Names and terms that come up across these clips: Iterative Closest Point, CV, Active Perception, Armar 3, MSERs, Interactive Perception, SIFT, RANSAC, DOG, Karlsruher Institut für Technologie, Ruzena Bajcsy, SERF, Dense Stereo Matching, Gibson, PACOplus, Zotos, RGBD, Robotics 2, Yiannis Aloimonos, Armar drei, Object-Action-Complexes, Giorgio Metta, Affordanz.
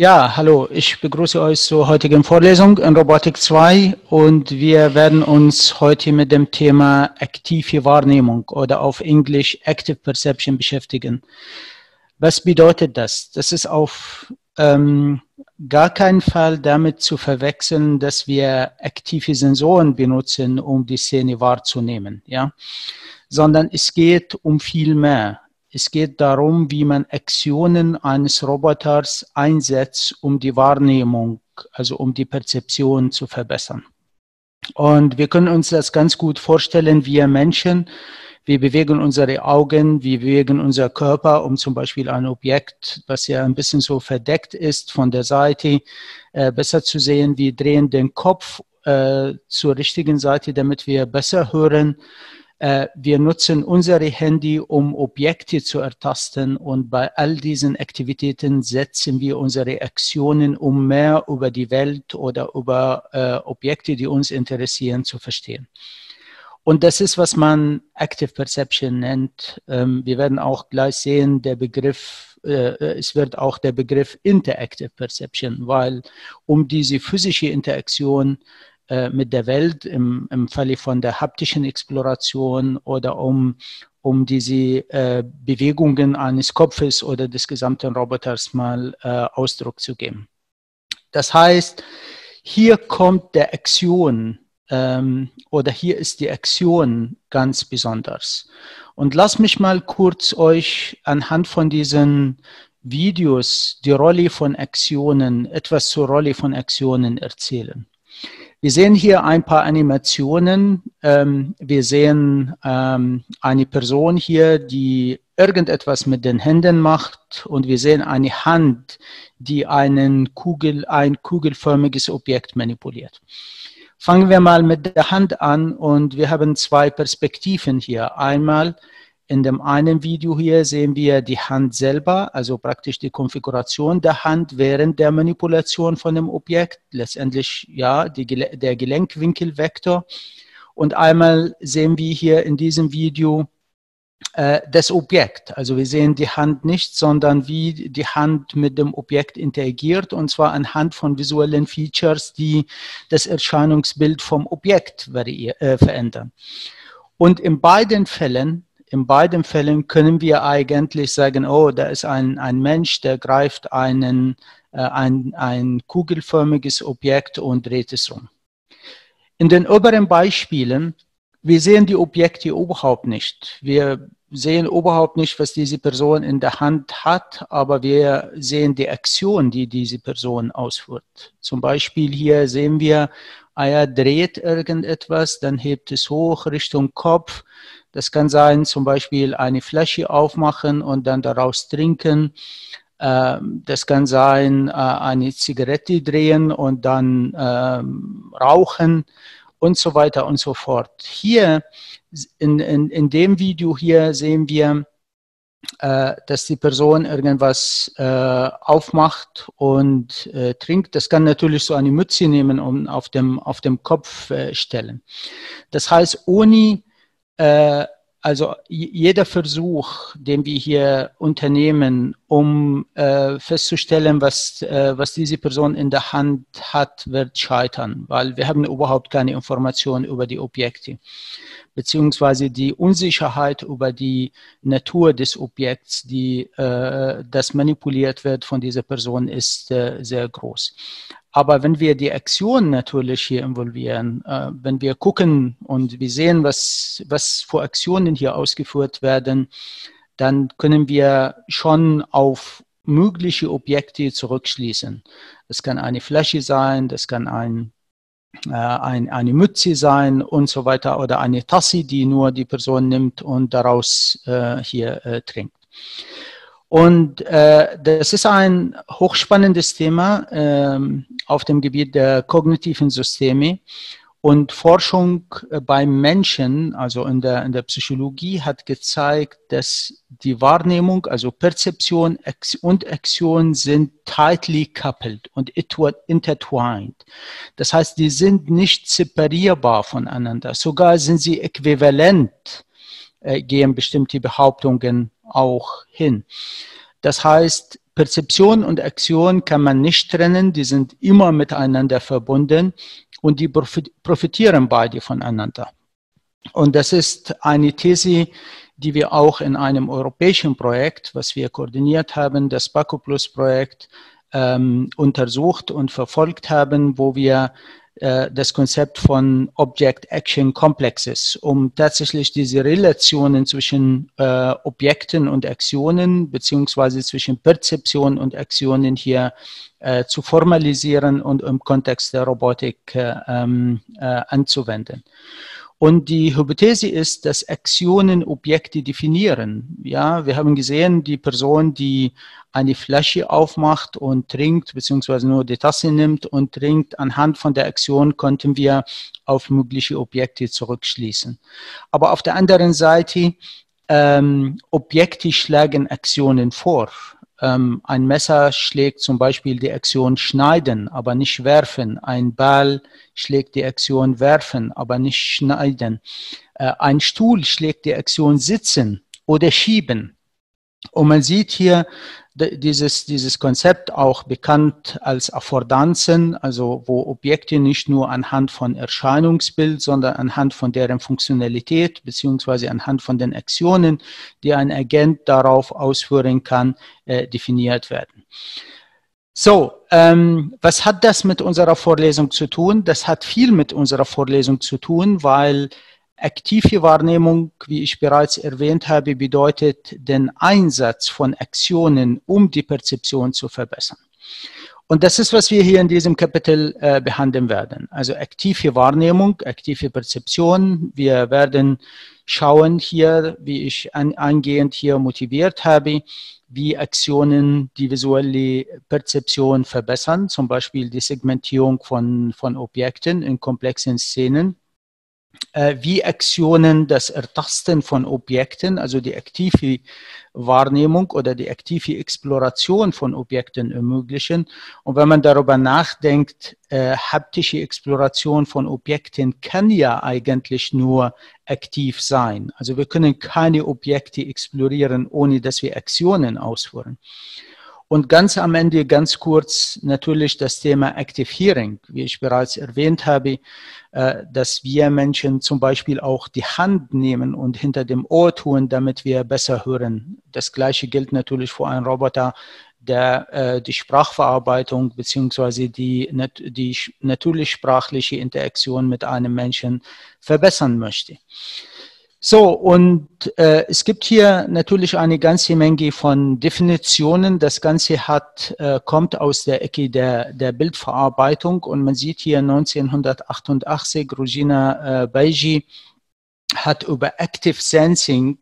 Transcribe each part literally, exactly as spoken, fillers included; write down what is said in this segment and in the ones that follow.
Ja, hallo, ich begrüße euch zur heutigen Vorlesung in Robotik zwei und wir werden uns heute mit dem Thema aktive Wahrnehmung oder auf Englisch Active Perception beschäftigen. Was bedeutet das? Das ist auf ähm, gar keinen Fall damit zu verwechseln, dass wir aktive Sensoren benutzen, um die Szene wahrzunehmen, ja? Sondern es geht um viel mehr. Es geht darum, wie man Aktionen eines Roboters einsetzt, um die Wahrnehmung, also um die Perzeption zu verbessern. Und wir können uns das ganz gut vorstellen, wir Menschen, wir bewegen unsere Augen, wir bewegen unseren Körper, um zum Beispiel ein Objekt, was ja ein bisschen so verdeckt ist, von der Seite äh, besser zu sehen. Wir drehen den Kopf äh, zur richtigen Seite, damit wir besser hören. Wir nutzen unsere Handy, um Objekte zu ertasten, und bei all diesen Aktivitäten setzen wir unsere Aktionen, um mehr über die Welt oder über äh, Objekte, die uns interessieren, zu verstehen. Und das ist, was man Active Perception nennt. Ähm, wir werden auch gleich sehen, der Begriff, äh, es wird auch der Begriff Interactive Perception, weil um diese physische Interaktion mit der Welt, im, im Falle von der haptischen Exploration oder um, um diese äh, Bewegungen eines Kopfes oder des gesamten Roboters mal äh, Ausdruck zu geben. Das heißt, hier kommt der Aktion ähm, oder hier ist die Aktion ganz besonders. Und lasst mich mal kurz euch anhand von diesen Videos die Rolle von Aktionen, etwas zur Rolle von Aktionen erzählen. Wir sehen hier ein paar Animationen. Ähm, wir sehen ähm, eine Person hier, die irgendetwas mit den Händen macht, und wir sehen eine Hand, die einen Kugel, ein kugelförmiges Objekt manipuliert. Fangen wir mal mit der Hand an, und wir haben zwei Perspektiven hier. Einmal in dem einen Video hier sehen wir die Hand selber, also praktisch die Konfiguration der Hand während der Manipulation von dem Objekt, letztendlich ja die, der Gelenkwinkelvektor. Und einmal sehen wir hier in diesem Video äh, das Objekt. Also wir sehen die Hand nicht, sondern wie die Hand mit dem Objekt interagiert, und zwar anhand von visuellen Features, die das Erscheinungsbild vom Objekt äh, verändern. Und in beiden Fällen In beiden Fällen können wir eigentlich sagen, oh, da ist ein, ein Mensch, der greift einen, äh, ein, ein kugelförmiges Objekt und dreht es um. In den oberen Beispielen, wir sehen die Objekte überhaupt nicht. Wir sehen überhaupt nicht, was diese Person in der Hand hat, aber wir sehen die Aktion, die diese Person ausführt. Zum Beispiel hier sehen wir, er dreht irgendetwas, dann hebt es hoch Richtung Kopf. Das kann sein, zum Beispiel eine Flasche aufmachen und dann daraus trinken. Das kann sein, eine Zigarette drehen und dann rauchen und so weiter und so fort. Hier in, in, in dem Video hier sehen wir, dass die Person irgendwas äh, aufmacht und äh, trinkt. Das kann natürlich so eine Mütze nehmen und auf dem, auf dem Kopf äh, stellen. Das heißt, ohne, äh, also jeder Versuch, den wir hier unternehmen, um äh, festzustellen, was, äh, was diese Person in der Hand hat, wird scheitern, weil wir haben überhaupt keine Informationen über die Objekte, beziehungsweise die Unsicherheit über die Natur des Objekts, die, äh, das manipuliert wird von dieser Person, ist äh, sehr groß. Aber wenn wir die Aktion natürlich hier involvieren, äh, wenn wir gucken und wir sehen, was, was für Aktionen hier ausgeführt werden, dann können wir schon auf mögliche Objekte zurückschließen. Das kann eine Flasche sein, das kann ein eine Mütze sein und so weiter, oder eine Tasse, die nur die Person nimmt und daraus äh, hier äh, trinkt. Und äh, das ist ein hochspannendes Thema ähm, auf dem Gebiet der kognitiven Systeme, und Forschung äh, beim Menschen, also in der, in der Psychologie, hat gezeigt, dass die Wahrnehmung, also Perzeption und Aktion, sind tightly coupled und intertwined. Das heißt, die sind nicht separierbar voneinander. Sogar sind sie äquivalent, äh, gehen bestimmte Behauptungen auch hin. Das heißt, Perzeption und Aktion kann man nicht trennen, die sind immer miteinander verbunden und die profitieren beide voneinander. Und das ist eine These, die wir auch in einem europäischen Projekt, was wir koordiniert haben, das PACOplus-Projekt, ähm, untersucht und verfolgt haben, wo wir äh, das Konzept von Object-Action-Complexes, um tatsächlich diese Relationen zwischen äh, Objekten und Aktionen, beziehungsweise zwischen Perzeption und Aktionen hier äh, zu formalisieren und im Kontext der Robotik äh, äh, anzuwenden. Und die Hypothese ist, dass Aktionen Objekte definieren. Ja, wir haben gesehen, die Person, die eine Flasche aufmacht und trinkt, beziehungsweise nur die Tasse nimmt und trinkt, anhand von der Aktion konnten wir auf mögliche Objekte zurückschließen. Aber auf der anderen Seite, ähm, Objekte schlagen Aktionen vor. Ähm, ein Messer schlägt zum Beispiel die Aktion schneiden, aber nicht werfen. Ein Ball schlägt die Aktion werfen, aber nicht schneiden. Äh, ein Stuhl schlägt die Aktion sitzen oder schieben. Und man sieht hier dieses, dieses Konzept auch bekannt als Affordanzen, also wo Objekte nicht nur anhand von Erscheinungsbild, sondern anhand von deren Funktionalität beziehungsweise anhand von den Aktionen, die ein Agent darauf ausführen kann, äh, definiert werden. So, ähm, was hat das mit unserer Vorlesung zu tun? Das hat viel mit unserer Vorlesung zu tun, weil aktive Wahrnehmung, wie ich bereits erwähnt habe, bedeutet den Einsatz von Aktionen, um die Perzeption zu verbessern. Und das ist, was wir hier in diesem Kapitel äh, behandeln werden. Also aktive Wahrnehmung, aktive Perzeption. Wir werden schauen hier, wie ich an, angehend hier motiviert habe, wie Aktionen die visuelle Perzeption verbessern, zum Beispiel die Segmentierung von, von Objekten in komplexen Szenen, wie Aktionen das Ertasten von Objekten, also die aktive Wahrnehmung oder die aktive Exploration von Objekten ermöglichen. Und wenn man darüber nachdenkt, äh, haptische Exploration von Objekten kann ja eigentlich nur aktiv sein. Also wir können keine Objekte explorieren, ohne dass wir Aktionen ausführen. Und ganz am Ende, ganz kurz, natürlich das Thema Active Hearing. Wie ich bereits erwähnt habe, dass wir Menschen zum Beispiel auch die Hand nehmen und hinter dem Ohr tun, damit wir besser hören. Das Gleiche gilt natürlich für einen Roboter, der die Sprachverarbeitung beziehungsweise die, die natürlichsprachliche Interaktion mit einem Menschen verbessern möchte. So, und äh, es gibt hier natürlich eine ganze Menge von Definitionen. Das Ganze hat, äh, kommt aus der Ecke der, der Bildverarbeitung und man sieht hier neunzehnhundertachtundachtzig, Ruzena äh, Bajcsy hat über Active Sensing,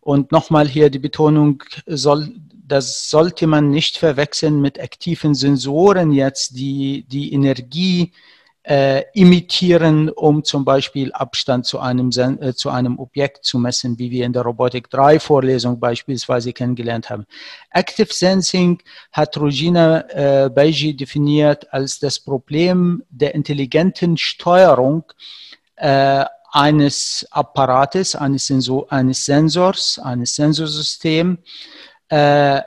und nochmal hier die Betonung, soll, das sollte man nicht verwechseln mit aktiven Sensoren jetzt, die die Energie Äh, imitieren, um zum Beispiel Abstand zu einem, äh, zu einem Objekt zu messen, wie wir in der Robotik drei Vorlesung beispielsweise kennengelernt haben. Active Sensing hat Ruzena äh, Bajcsy definiert als das Problem der intelligenten Steuerung äh, eines Apparates, eines, Sensor, eines Sensors, eines Sensorsystems, äh,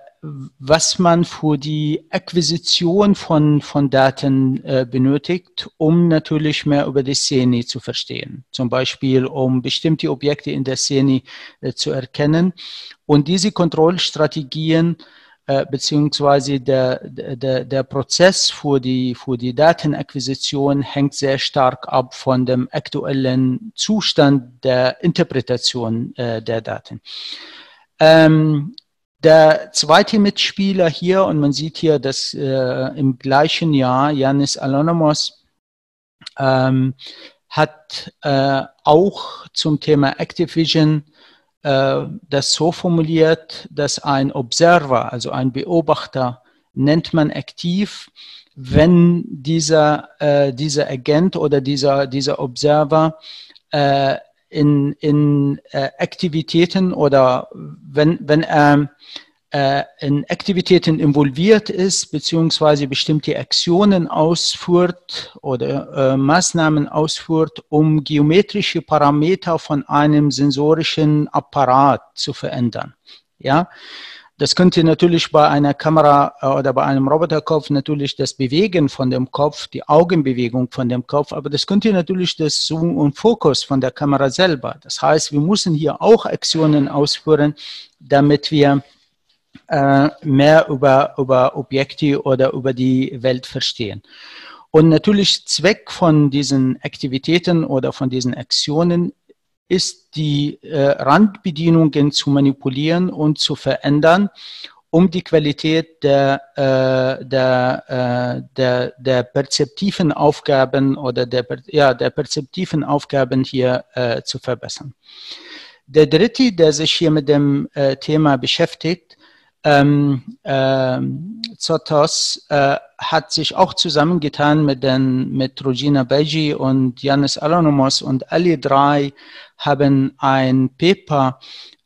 was man für die Akquisition von, von Daten äh, benötigt, um natürlich mehr über die Szene zu verstehen. Zum Beispiel, um bestimmte Objekte in der Szene äh, zu erkennen. Und diese Kontrollstrategien äh, beziehungsweise der, der, der Prozess für die, für die Datenakquisition hängt sehr stark ab von dem aktuellen Zustand der Interpretation äh, der Daten. Ähm, Der zweite Mitspieler hier, und man sieht hier, dass äh, im gleichen Jahr Yiannis Aloimonos ähm, hat äh, auch zum Thema Active Vision äh, das so formuliert, dass ein Observer, also ein Beobachter, nennt man aktiv, wenn dieser, äh, dieser Agent oder dieser, dieser Observer äh, in, in äh, Aktivitäten oder wenn, wenn er äh, in Aktivitäten involviert ist, beziehungsweise bestimmte Aktionen ausführt oder äh, Maßnahmen ausführt, um geometrische Parameter von einem sensorischen Apparat zu verändern. Ja? Das könnte natürlich bei einer Kamera oder bei einem Roboterkopf natürlich das Bewegen von dem Kopf, die Augenbewegung von dem Kopf, aber das könnte natürlich das Zoom und Fokus von der Kamera selber. Das heißt, wir müssen hier auch Aktionen ausführen, damit wir äh, mehr über, über Objekte oder über die Welt verstehen. Und natürlich Zweck von diesen Aktivitäten oder von diesen Aktionen ist, die äh, Randbedienungen zu manipulieren und zu verändern, um die Qualität der, äh, der, äh, der, der perzeptiven Aufgaben oder der, ja, der perzeptiven Aufgaben hier äh, zu verbessern. Der dritte, der sich hier mit dem äh, Thema beschäftigt, ähm, ähm, Zotos, äh, hat sich auch zusammengetan mit, den, mit Ruzena Bajcsy und Yiannis Aloimonos, und alle drei haben ein Paper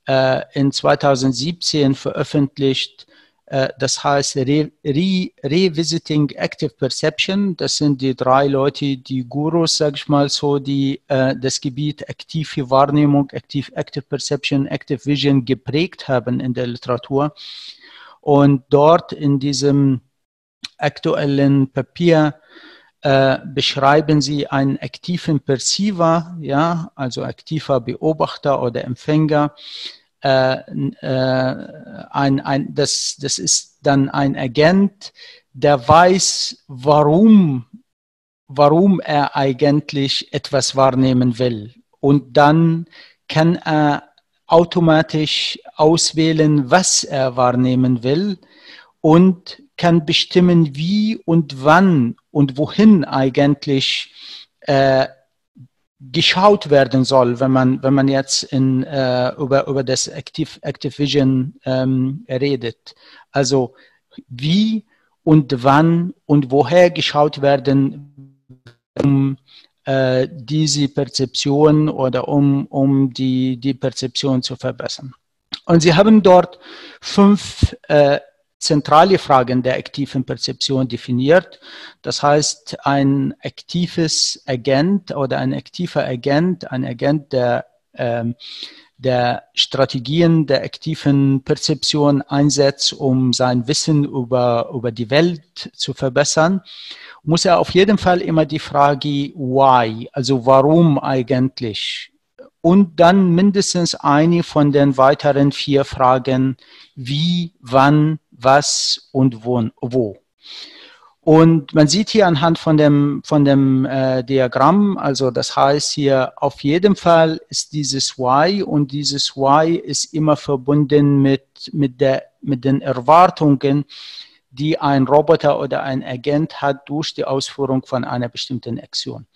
äh, in zweitausendsiebzehn veröffentlicht, äh, das heißt Re Re Revisiting Active Perception. Das sind die drei Leute, die Gurus, sag ich mal so, die äh, das Gebiet aktive Wahrnehmung, Active, Active Perception, Active Vision geprägt haben in der Literatur. Und dort in diesem aktuellen Papier äh, beschreiben sie einen aktiven Perceiver, ja, also aktiver Beobachter oder Empfänger. Äh, äh, ein, ein, das, das ist dann ein Agent, der weiß, warum, warum er eigentlich etwas wahrnehmen will. Und dann kann er automatisch auswählen, was er wahrnehmen will, und kann bestimmen, wie und wann und wohin eigentlich äh, geschaut werden soll, wenn man, wenn man jetzt in, äh, über, über das Active, Active Vision ähm, redet. Also wie und wann und woher geschaut werden, um äh, diese Perzeption oder um, um die, die Perzeption zu verbessern. Und sie haben dort fünf äh, zentrale Fragen der aktiven Perzeption definiert. Das heißt, ein aktives Agent oder ein aktiver Agent, ein Agent, der, äh, der Strategien der aktiven Perzeption einsetzt, um sein Wissen über, über die Welt zu verbessern, muss er auf jeden Fall immer die Frage why, also warum eigentlich, und dann mindestens eine von den weiteren vier Fragen, wie, wann, was und wo. Und man sieht hier anhand von dem, von dem äh, Diagramm, also das heißt hier auf jeden Fall ist dieses Why, und dieses Why ist immer verbunden mit, mit, der, mit den Erwartungen, die ein Roboter oder ein Agent hat durch die Ausführung von einer bestimmten Aktion.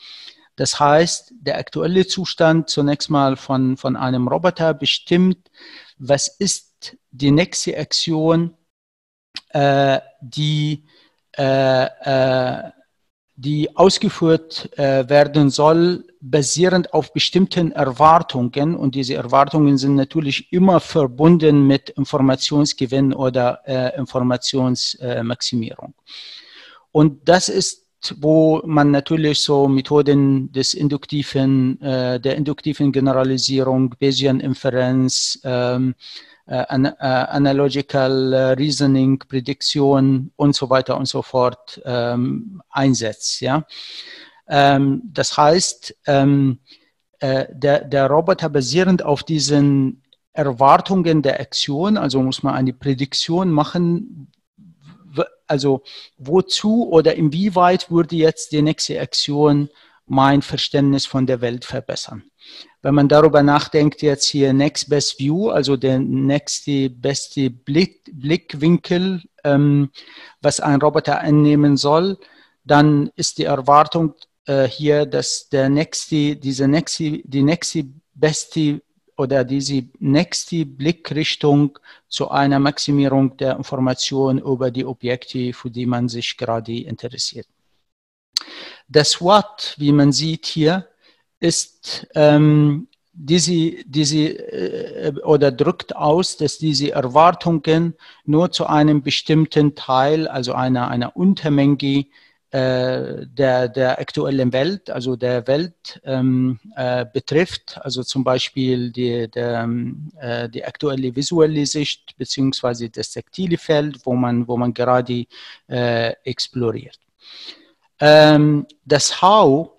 Das heißt, der aktuelle Zustand zunächst mal von, von einem Roboter bestimmt, was ist die nächste Aktion, äh, die, äh, äh, die ausgeführt äh, werden soll, basierend auf bestimmten Erwartungen. Und diese Erwartungen sind natürlich immer verbunden mit Informationsgewinn oder äh, Informationsmaximierung. Und das ist, wo man natürlich so Methoden des induktiven, äh, der induktiven Generalisierung, Bayesian-Inferenz, ähm, äh, an, äh, Analogical Reasoning, Prädiktion und so weiter und so fort ähm, einsetzt. Ja? Ähm, das heißt, ähm, äh, der, der Roboter basierend auf diesen Erwartungen der Aktion, also muss man eine Prädiktion machen, also wozu oder inwieweit würde jetzt die nächste Aktion mein Verständnis von der Welt verbessern. Wenn man darüber nachdenkt, jetzt hier Next Best View, also der nächste beste Blick, Blickwinkel, ähm, was ein Roboter annehmen soll, dann ist die Erwartung äh, hier, dass der nächste, diese nächste, die nächste beste oder diese nächste Blickrichtung zu einer Maximierung der Information über die Objekte, für die man sich gerade interessiert. Das What, wie man sieht hier, ist ähm, diese, diese, äh, oder drückt aus, dass diese Erwartungen nur zu einem bestimmten Teil, also einer, einer Untermenge äh, der, der aktuellen Welt, also der Welt ähm, äh, betrifft, also zum Beispiel die, der, äh, die aktuelle visuelle Sicht beziehungsweise das taktile Feld, wo man, wo man gerade äh, exploriert. Ähm, das How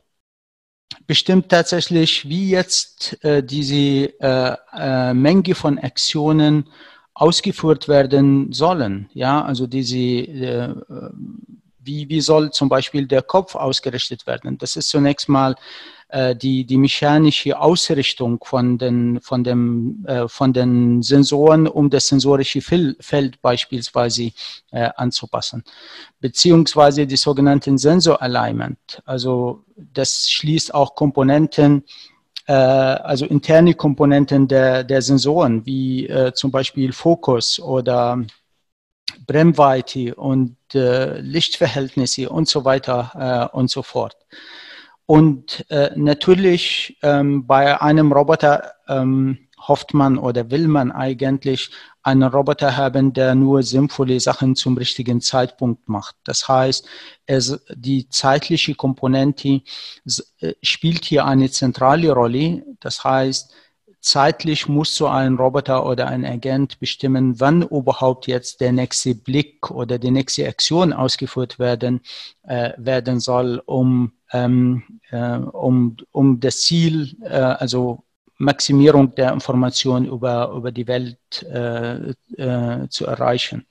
bestimmt tatsächlich, wie jetzt äh, diese äh, äh, Menge von Aktionen ausgeführt werden sollen. Ja, also diese, äh, wie, wie soll zum Beispiel der Kopf ausgerichtet werden? Das ist zunächst mal äh, die, die mechanische Ausrichtung von den, von, dem, äh, von den Sensoren, um das sensorische Feld beispielsweise äh, anzupassen. Beziehungsweise die sogenannten Sensor-Alignment. Also das schließt auch Komponenten, also interne Komponenten der, der Sensoren, wie äh, zum Beispiel Fokus oder Brennweite und äh, Lichtverhältnisse und so weiter äh, und so fort. Und äh, natürlich ähm, bei einem Roboter ähm, hofft man oder will man eigentlich einen Roboter haben, der nur sinnvolle Sachen zum richtigen Zeitpunkt macht. Das heißt, es, die zeitliche Komponente spielt hier eine zentrale Rolle. Das heißt, zeitlich muss so ein Roboter oder ein Agent bestimmen, wann überhaupt jetzt der nächste Blick oder die nächste Aktion ausgeführt werden, äh, werden soll, um, ähm, äh, um, um das Ziel, äh, also Maximierung der Information über, über die Welt äh, äh, zu erreichen.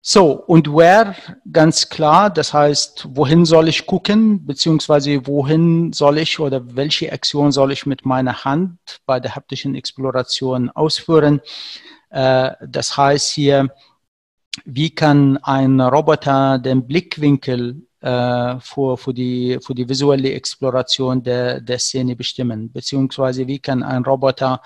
So, und where, ganz klar, das heißt, wohin soll ich gucken, beziehungsweise wohin soll ich oder welche Aktion soll ich mit meiner Hand bei der haptischen Exploration ausführen. Äh, das heißt hier, wie kann ein Roboter den Blickwinkel Für, für, die, für die visuelle Exploration der, der Szene bestimmen, beziehungsweise wie kann ein Roboter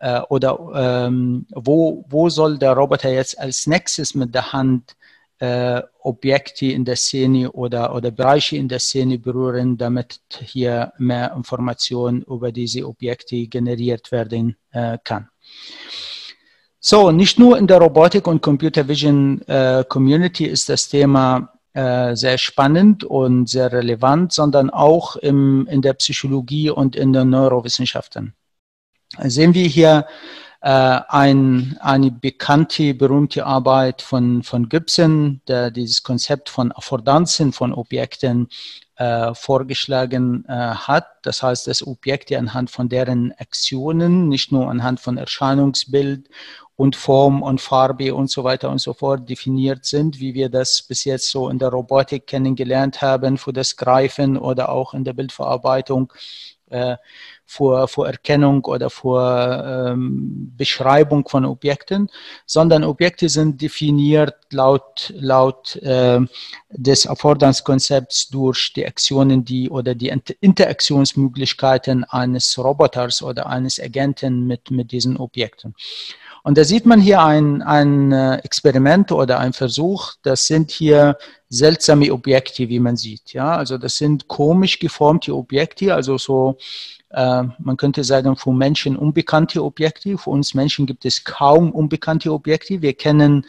äh, oder ähm, wo, wo soll der Roboter jetzt als nächstes mit der Hand äh, Objekte in der Szene oder, oder Bereiche in der Szene berühren, damit hier mehr Information über diese Objekte generiert werden äh, kann. So, nicht nur in der Robotik und Computer Vision äh, Community ist das Thema sehr spannend und sehr relevant, sondern auch im, in der Psychologie und in den Neurowissenschaften. Sehen wir hier äh, ein, eine bekannte, berühmte Arbeit von, von Gibson, der dieses Konzept von Affordanzen von Objekten äh, vorgeschlagen äh, hat. Das heißt, dass Objekte anhand von deren Aktionen, nicht nur anhand von Erscheinungsbild und Form und Farbe und so weiter und so fort definiert sind, wie wir das bis jetzt so in der Robotik kennengelernt haben, für das Greifen oder auch in der Bildverarbeitung, äh, für, für Erkennung oder für ähm, Beschreibung von Objekten, sondern Objekte sind definiert laut, laut äh, des Affordanzkonzepts durch die Aktionen, die oder die Interaktionsmöglichkeiten eines Roboters oder eines Agenten mit, mit diesen Objekten. Und da sieht man hier ein, ein Experiment oder ein Versuch. Das sind hier seltsame Objekte, wie man sieht. Ja, also das sind komisch geformte Objekte, also so, äh, man könnte sagen, für Menschen unbekannte Objekte. Für uns Menschen gibt es kaum unbekannte Objekte. Wir kennen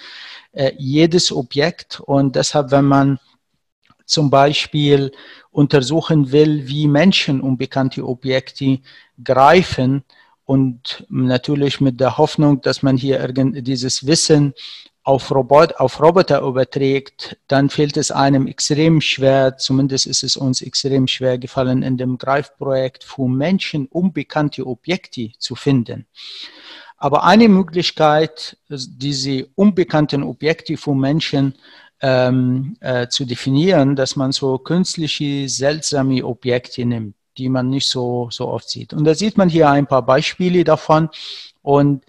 äh, jedes Objekt und deshalb, wenn man zum Beispiel untersuchen will, wie Menschen unbekannte Objekte greifen, und natürlich mit der Hoffnung, dass man hier irgend dieses Wissen auf, Robot, auf Roboter überträgt, dann fehlt es einem extrem schwer, zumindest ist es uns extrem schwer gefallen, in dem Greifprojekt für Menschen unbekannte Objekte zu finden. Aber eine Möglichkeit, diese unbekannten Objekte für Menschen ähm, äh, zu definieren, dass man so künstliche, seltsame Objekte nimmt, die man nicht so, so oft sieht. Und da sieht man hier ein paar Beispiele davon. Und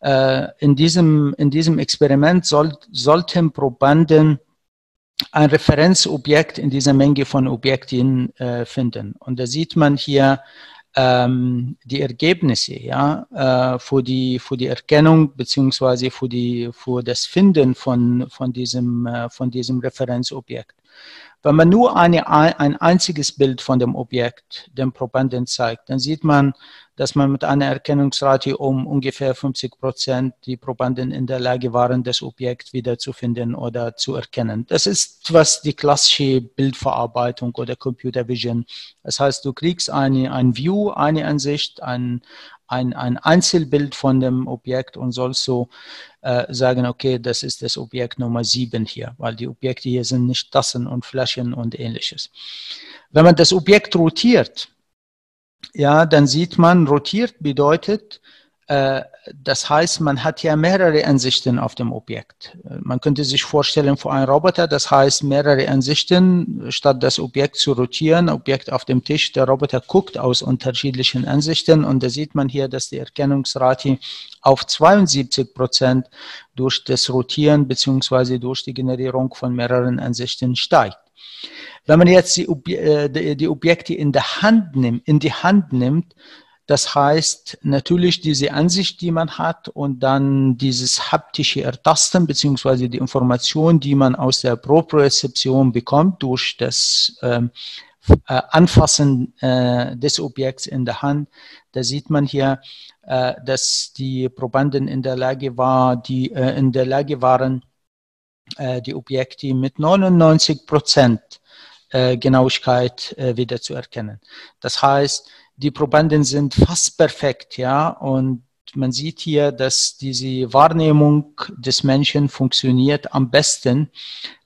äh, in, diesem, in diesem Experiment soll, sollten Probanden ein Referenzobjekt in dieser Menge von Objekten äh, finden. Und da sieht man hier ähm, die Ergebnisse, ja, äh, für, die, für die Erkennung beziehungsweise für, die, für das Finden von, von, diesem, äh, von diesem Referenzobjekt. Wenn man nur eine, ein einziges Bild von dem Objekt, dem Probanden, zeigt, dann sieht man, dass man mit einer Erkennungsrate um ungefähr fünfzig Prozent die Probanden in der Lage waren, das Objekt wiederzufinden oder zu erkennen. Das ist, was die klassische Bildverarbeitung oder Computer Vision. Das heißt, du kriegst eine, ein View, eine Ansicht, ein, ein, ein Einzelbild von dem Objekt und sollst so äh, sagen, okay, das ist das Objekt Nummer sieben hier, weil die Objekte hier sind nicht Tassen und Flaschen und ähnliches. Wenn man das Objekt rotiert, ja, dann sieht man, rotiert bedeutet, äh, das heißt, man hat ja mehrere Ansichten auf dem Objekt. Man könnte sich vorstellen, vor einem Roboter, das heißt, mehrere Ansichten, statt das Objekt zu rotieren, Objekt auf dem Tisch, der Roboter guckt aus unterschiedlichen Ansichten und da sieht man hier, dass die Erkennungsrate auf zweiundsiebzig Prozent durch das Rotieren bzw. durch die Generierung von mehreren Ansichten steigt. Wenn man jetzt die, Ob die Objekte in, der Hand nimmt, in die Hand nimmt, das heißt natürlich diese Ansicht, die man hat und dann dieses haptische Ertasten bzw. die Information, die man aus der Propriozeption bekommt durch das äh, Anfassen äh, des Objekts in der Hand, da sieht man hier, äh, dass die Probanden in der Lage, war, die, äh, in der Lage waren, äh, die Objekte mit neunundneunzig Prozent Genauigkeit äh, wieder zu erkennen. Das heißt, die Probanden sind fast perfekt, ja, und man sieht hier, dass diese Wahrnehmung des Menschen funktioniert am besten,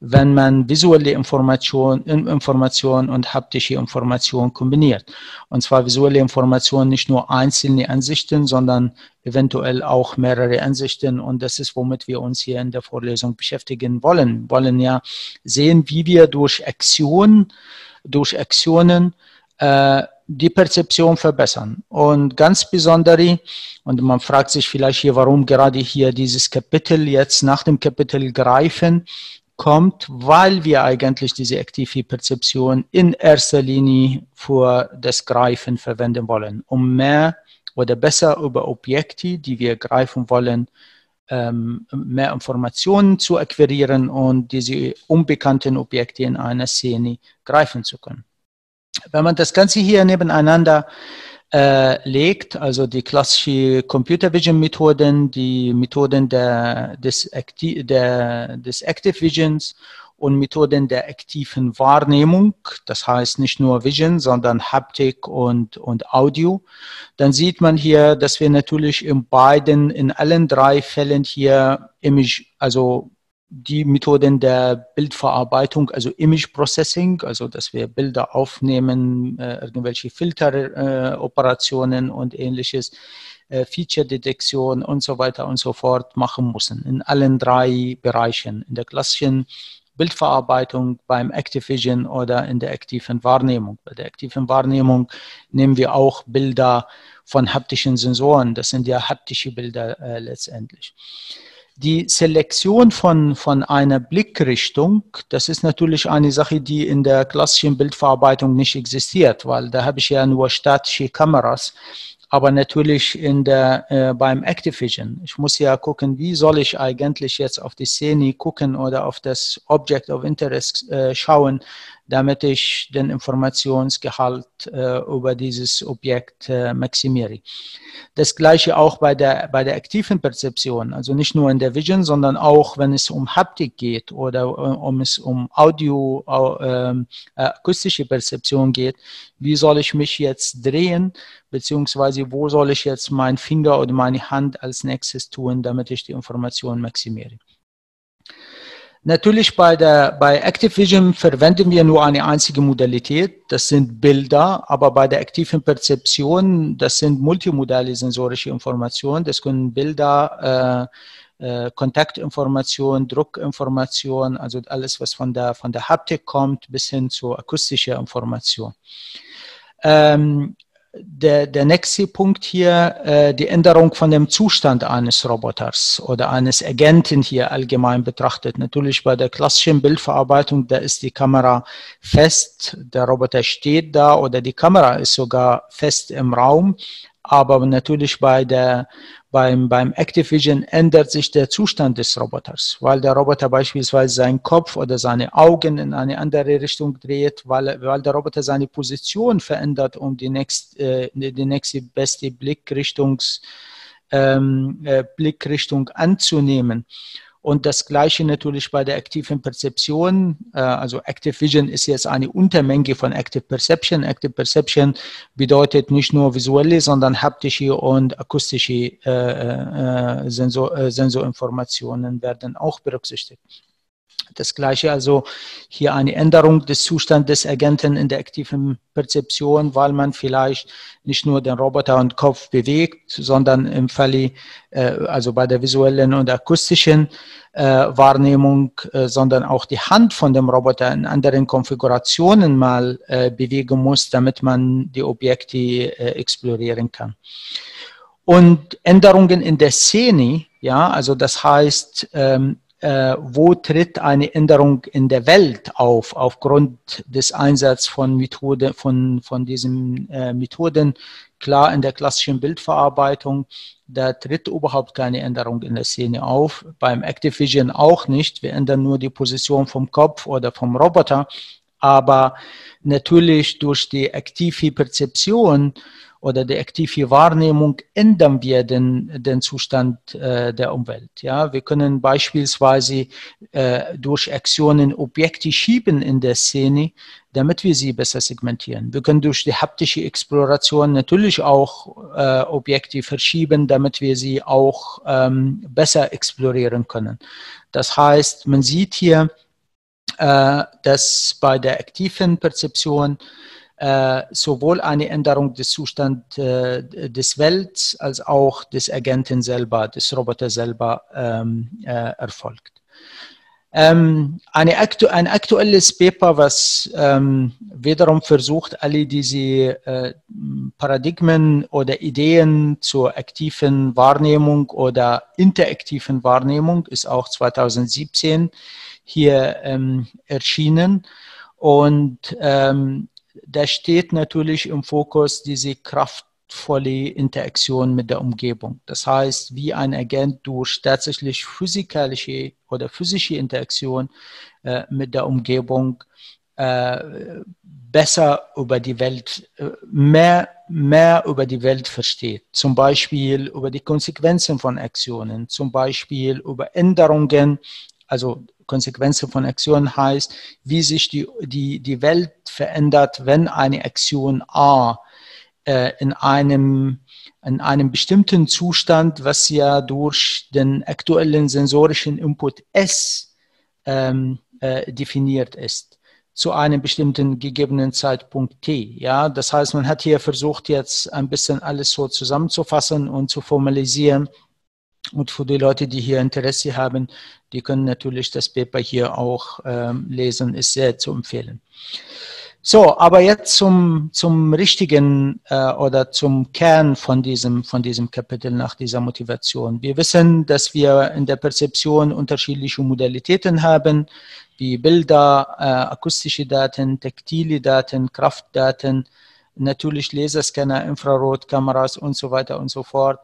wenn man visuelle Information, Information und haptische Information kombiniert. Und zwar visuelle Information nicht nur einzelne Ansichten, sondern eventuell auch mehrere Ansichten. Und das ist, womit wir uns hier in der Vorlesung beschäftigen wollen. Wir wollen ja sehen, wie wir durch Aktion, durch Aktionen äh, die Perzeption verbessern. Und ganz besondere, und man fragt sich vielleicht hier, warum gerade hier dieses Kapitel jetzt nach dem Kapitel Greifen kommt, weil wir eigentlich diese aktive Perzeption in erster Linie für das Greifen verwenden wollen, um mehr oder besser über Objekte, die wir greifen wollen, mehr Informationen zu akquirieren und diese unbekannten Objekte in einer Szene greifen zu können. Wenn man das Ganze hier nebeneinander äh, legt, also die klassische Computer Vision Methoden, die Methoden der, des, Acti der, des Active Visions und Methoden der aktiven Wahrnehmung, das heißt nicht nur Vision, sondern Haptik und, und Audio, dann sieht man hier, dass wir natürlich in beiden, in allen drei Fällen hier Image, also die Methoden der Bildverarbeitung, also Image Processing, also dass wir Bilder aufnehmen, äh, irgendwelche Filteroperationen äh, und ähnliches, äh, Feature-Detektion und so weiter und so fort machen müssen. In allen drei Bereichen, in der klassischen Bildverarbeitung, beim Active Vision oder in der aktiven Wahrnehmung. Bei der aktiven Wahrnehmung nehmen wir auch Bilder von haptischen Sensoren, das sind ja haptische Bilder äh, letztendlich. Die Selektion von, von einer Blickrichtung, das ist natürlich eine Sache, die in der klassischen Bildverarbeitung nicht existiert, weil da habe ich ja nur statische Kameras, aber natürlich in der, äh, beim Active Vision. Ich muss ja gucken, wie soll ich eigentlich jetzt auf die Szene gucken oder auf das Object of Interest äh, schauen, damit ich den Informationsgehalt äh, über dieses Objekt äh, maximiere. Das gleiche auch bei der, bei der aktiven Perzeption, also nicht nur in der Vision, sondern auch, wenn es um Haptik geht oder äh, um es um Audio, äh, akustische Perzeption geht, wie soll ich mich jetzt drehen, beziehungsweise wo soll ich jetzt meinen Finger oder meine Hand als nächstes tun, damit ich die Information maximiere. Natürlich bei, der, bei Active Vision verwenden wir nur eine einzige Modalität, das sind Bilder, aber bei der aktiven Perzeption, das sind multimodale sensorische Informationen, das können Bilder, äh, äh, Kontaktinformationen, Druckinformationen, also alles, was von der, von der Haptik kommt, bis hin zu akustischer Information. Ähm, Der, der nächste Punkt hier, äh, die Änderung von dem Zustand eines Roboters oder eines Agenten hier allgemein betrachtet. Natürlich bei der klassischen Bildverarbeitung, da ist die Kamera fest, der Roboter steht da oder die Kamera ist sogar fest im Raum. Aber natürlich bei der, beim, beim Active Vision ändert sich der Zustand des Roboters, weil der Roboter beispielsweise seinen Kopf oder seine Augen in eine andere Richtung dreht, weil, weil der Roboter seine Position verändert, um die, nächst, äh, die nächste beste Blickrichtungs, ähm, äh, Blickrichtung anzunehmen. Und das Gleiche natürlich bei der aktiven Perzeption. Also Active Vision ist jetzt eine Untermenge von Active Perception. Active Perception bedeutet nicht nur visuelle, sondern haptische und akustische äh, äh, Sensor, äh, Sensorinformationen werden auch berücksichtigt. Das Gleiche also hier eine Änderung des Zustands des Agenten in der aktiven Perzeption, weil man vielleicht nicht nur den Roboter und Kopf bewegt, sondern im Falle, äh, also bei der visuellen und akustischen äh, Wahrnehmung, äh, sondern auch die Hand von dem Roboter in anderen Konfigurationen mal äh, bewegen muss, damit man die Objekte äh, explorieren kann. Und Änderungen in der Szene, ja, also das heißt, ähm, Äh, wo tritt eine Änderung in der Welt auf, aufgrund des Einsatzes von, Methode, von, von diesen äh, Methoden? Klar, in der klassischen Bildverarbeitung, da tritt überhaupt keine Änderung in der Szene auf. Beim Active Vision auch nicht. Wir ändern nur die Position vom Kopf oder vom Roboter. Aber natürlich durch die aktive Perzeption oder die aktive Wahrnehmung ändern wir den, den Zustand äh, der Umwelt. Ja? Wir können beispielsweise äh, durch Aktionen Objekte schieben in der Szene, damit wir sie besser segmentieren. Wir können durch die haptische Exploration natürlich auch äh, Objekte verschieben, damit wir sie auch ähm, besser explorieren können. Das heißt, man sieht hier, äh, dass bei der aktiven Perzeption Äh, sowohl eine Änderung des Zustands äh, des Welts als auch des Agenten selber, des Roboters selber ähm, äh, erfolgt. Ähm, eine aktu ein aktuelles Paper, was ähm, wiederum versucht, alle diese äh, Paradigmen oder Ideen zur aktiven Wahrnehmung oder interaktiven Wahrnehmung, ist auch zweitausendsiebzehn hier ähm, erschienen. Und ähm, da steht natürlich im Fokus diese kraftvolle Interaktion mit der Umgebung. Das heißt, wie ein Agent durch tatsächlich physikalische oder physische Interaktion äh, mit der Umgebung äh, besser über die Welt, mehr, mehr über die Welt versteht. Zum Beispiel über die Konsequenzen von Aktionen, zum Beispiel über Änderungen, also Konsequenzen von Aktionen heißt, wie sich die, die, die Welt verändert, wenn eine Aktion A äh, in, einem, in einem bestimmten Zustand, was ja durch den aktuellen sensorischen Input S ähm, äh, definiert ist, zu einem bestimmten gegebenen Zeitpunkt T. Ja? Das heißt, man hat hier versucht, jetzt ein bisschen alles so zusammenzufassen und zu formalisieren. Und für die Leute, die hier Interesse haben, die können natürlich das Paper hier auch ähm, lesen, ist sehr zu empfehlen. So, aber jetzt zum, zum richtigen äh, oder zum Kern von diesem, von diesem Kapitel nach dieser Motivation. Wir wissen, dass wir in der Perzeption unterschiedliche Modalitäten haben, wie Bilder, äh, akustische Daten, taktile Daten, Kraftdaten, natürlich Laserscanner, Infrarotkameras und so weiter und so fort.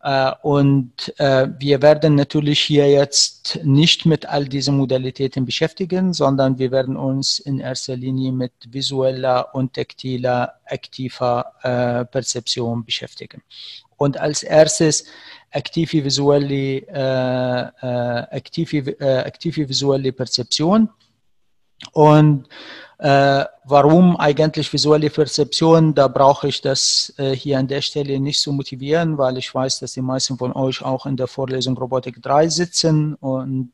Uh, und uh, wir werden natürlich hier jetzt nicht mit all diesen Modalitäten beschäftigen, sondern wir werden uns in erster Linie mit visueller und taktiler, aktiver uh, Perzeption beschäftigen. Und als erstes aktive visuelle, uh, uh, aktive, uh, aktive visuelle Perzeption. Und äh, warum eigentlich visuelle Perzeption, da brauche ich das äh, hier an der Stelle nicht zu motivieren, weil ich weiß, dass die meisten von euch auch in der Vorlesung Robotik drei sitzen und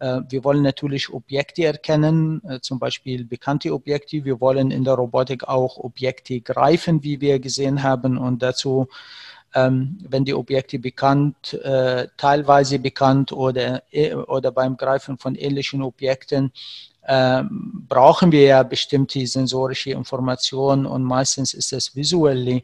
äh, wir wollen natürlich Objekte erkennen, äh, zum Beispiel bekannte Objekte. Wir wollen in der Robotik auch Objekte greifen, wie wir gesehen haben, und dazu, ähm, wenn die Objekte bekannt, äh, teilweise bekannt oder, äh, oder beim Greifen von ähnlichen Objekten, Ähm, brauchen wir ja bestimmte sensorische Informationen, und meistens ist das visuelle,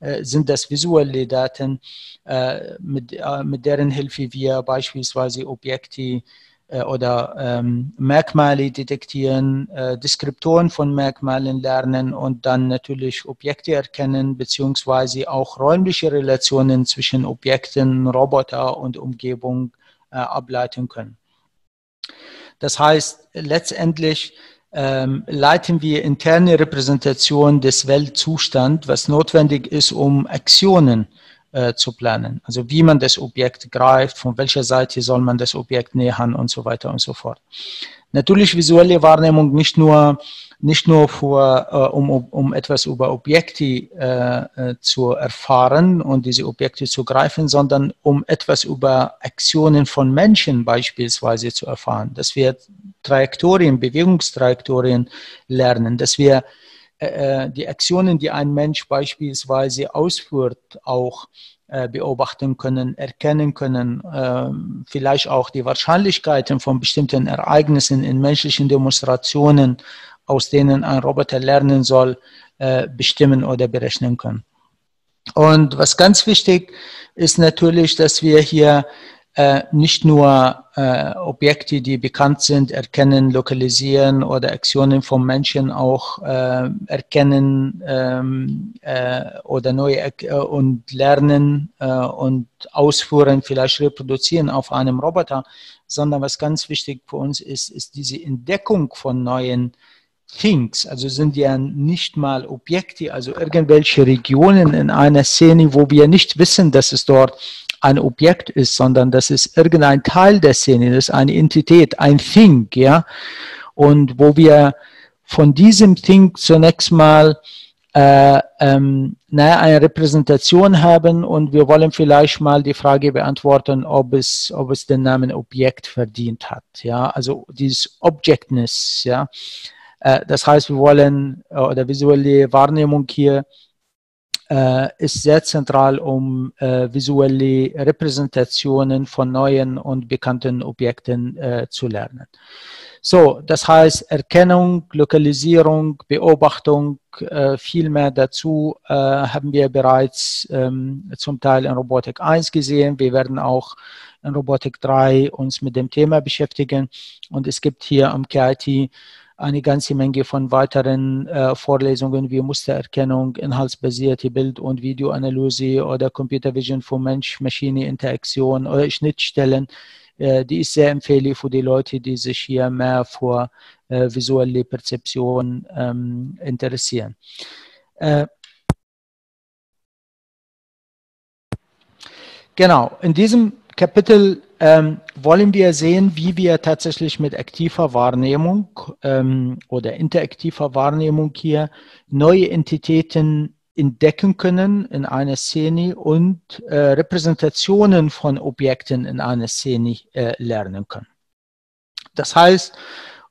äh, sind das visuelle Daten, äh, mit, äh, mit deren Hilfe wir beispielsweise Objekte äh, oder ähm, Merkmale detektieren, äh, Deskriptoren von Merkmalen lernen und dann natürlich Objekte erkennen, beziehungsweise auch räumliche Relationen zwischen Objekten, Roboter und Umgebung äh, ableiten können. Das heißt, letztendlich ähm, leiten wir interne Repräsentation des Weltzustands, was notwendig ist, um Aktionen äh, zu planen. Also wie man das Objekt greift, von welcher Seite soll man das Objekt nähern und so weiter und so fort. Natürlich visuelle Wahrnehmung nicht nur, nicht nur für, äh, um, um etwas über Objekte äh, äh, zu erfahren und diese Objekte zu greifen, sondern um etwas über Aktionen von Menschen beispielsweise zu erfahren, dass wir Trajektorien, Bewegungstrajektorien lernen, dass wir äh, die Aktionen, die ein Mensch beispielsweise ausführt, auch beobachten können, erkennen können, vielleicht auch die Wahrscheinlichkeiten von bestimmten Ereignissen in menschlichen Demonstrationen, aus denen ein Roboter lernen soll, bestimmen oder berechnen können. Und was ganz wichtig ist natürlich, dass wir hier nicht nur Objekte, die bekannt sind, erkennen, lokalisieren oder Aktionen von Menschen auch äh, erkennen ähm, äh, oder neue äh, und lernen äh, und ausführen, vielleicht reproduzieren auf einem Roboter, sondern was ganz wichtig für uns ist, ist diese Entdeckung von neuen Things, also sind ja nicht mal Objekte, also irgendwelche Regionen in einer Szene, wo wir nicht wissen, dass es dort ein Objekt ist, sondern das ist irgendein Teil der Szene, das ist eine Entität, ein Thing, ja, und wo wir von diesem Thing zunächst mal äh, ähm, naja, eine Repräsentation haben und wir wollen vielleicht mal die Frage beantworten, ob es, ob es den Namen Objekt verdient hat, ja, also dieses Objectness, ja, äh, das heißt, wir wollen, äh, oder visuelle Wahrnehmung hier, ist sehr zentral, um äh, visuelle Repräsentationen von neuen und bekannten Objekten äh, zu lernen. So, das heißt Erkennung, Lokalisierung, Beobachtung, äh, viel mehr dazu äh, haben wir bereits ähm, zum Teil in Robotik eins gesehen. Wir werden auch in Robotik drei uns mit dem Thema beschäftigen und es gibt hier am K I T eine ganze Menge von weiteren äh, Vorlesungen wie Mustererkennung, inhaltsbasierte Bild- und Videoanalyse oder Computer Vision für Mensch-Maschine-Interaktion oder Schnittstellen, äh, die ich sehr empfehle für die Leute, die sich hier mehr für äh, visuelle Perzeption ähm, interessieren. Äh, genau, in diesem Kapitel ähm, wollen wir sehen, wie wir tatsächlich mit aktiver Wahrnehmung ähm, oder interaktiver Wahrnehmung hier neue Entitäten entdecken können in einer Szene und äh, Repräsentationen von Objekten in einer Szene äh, lernen können. Das heißt,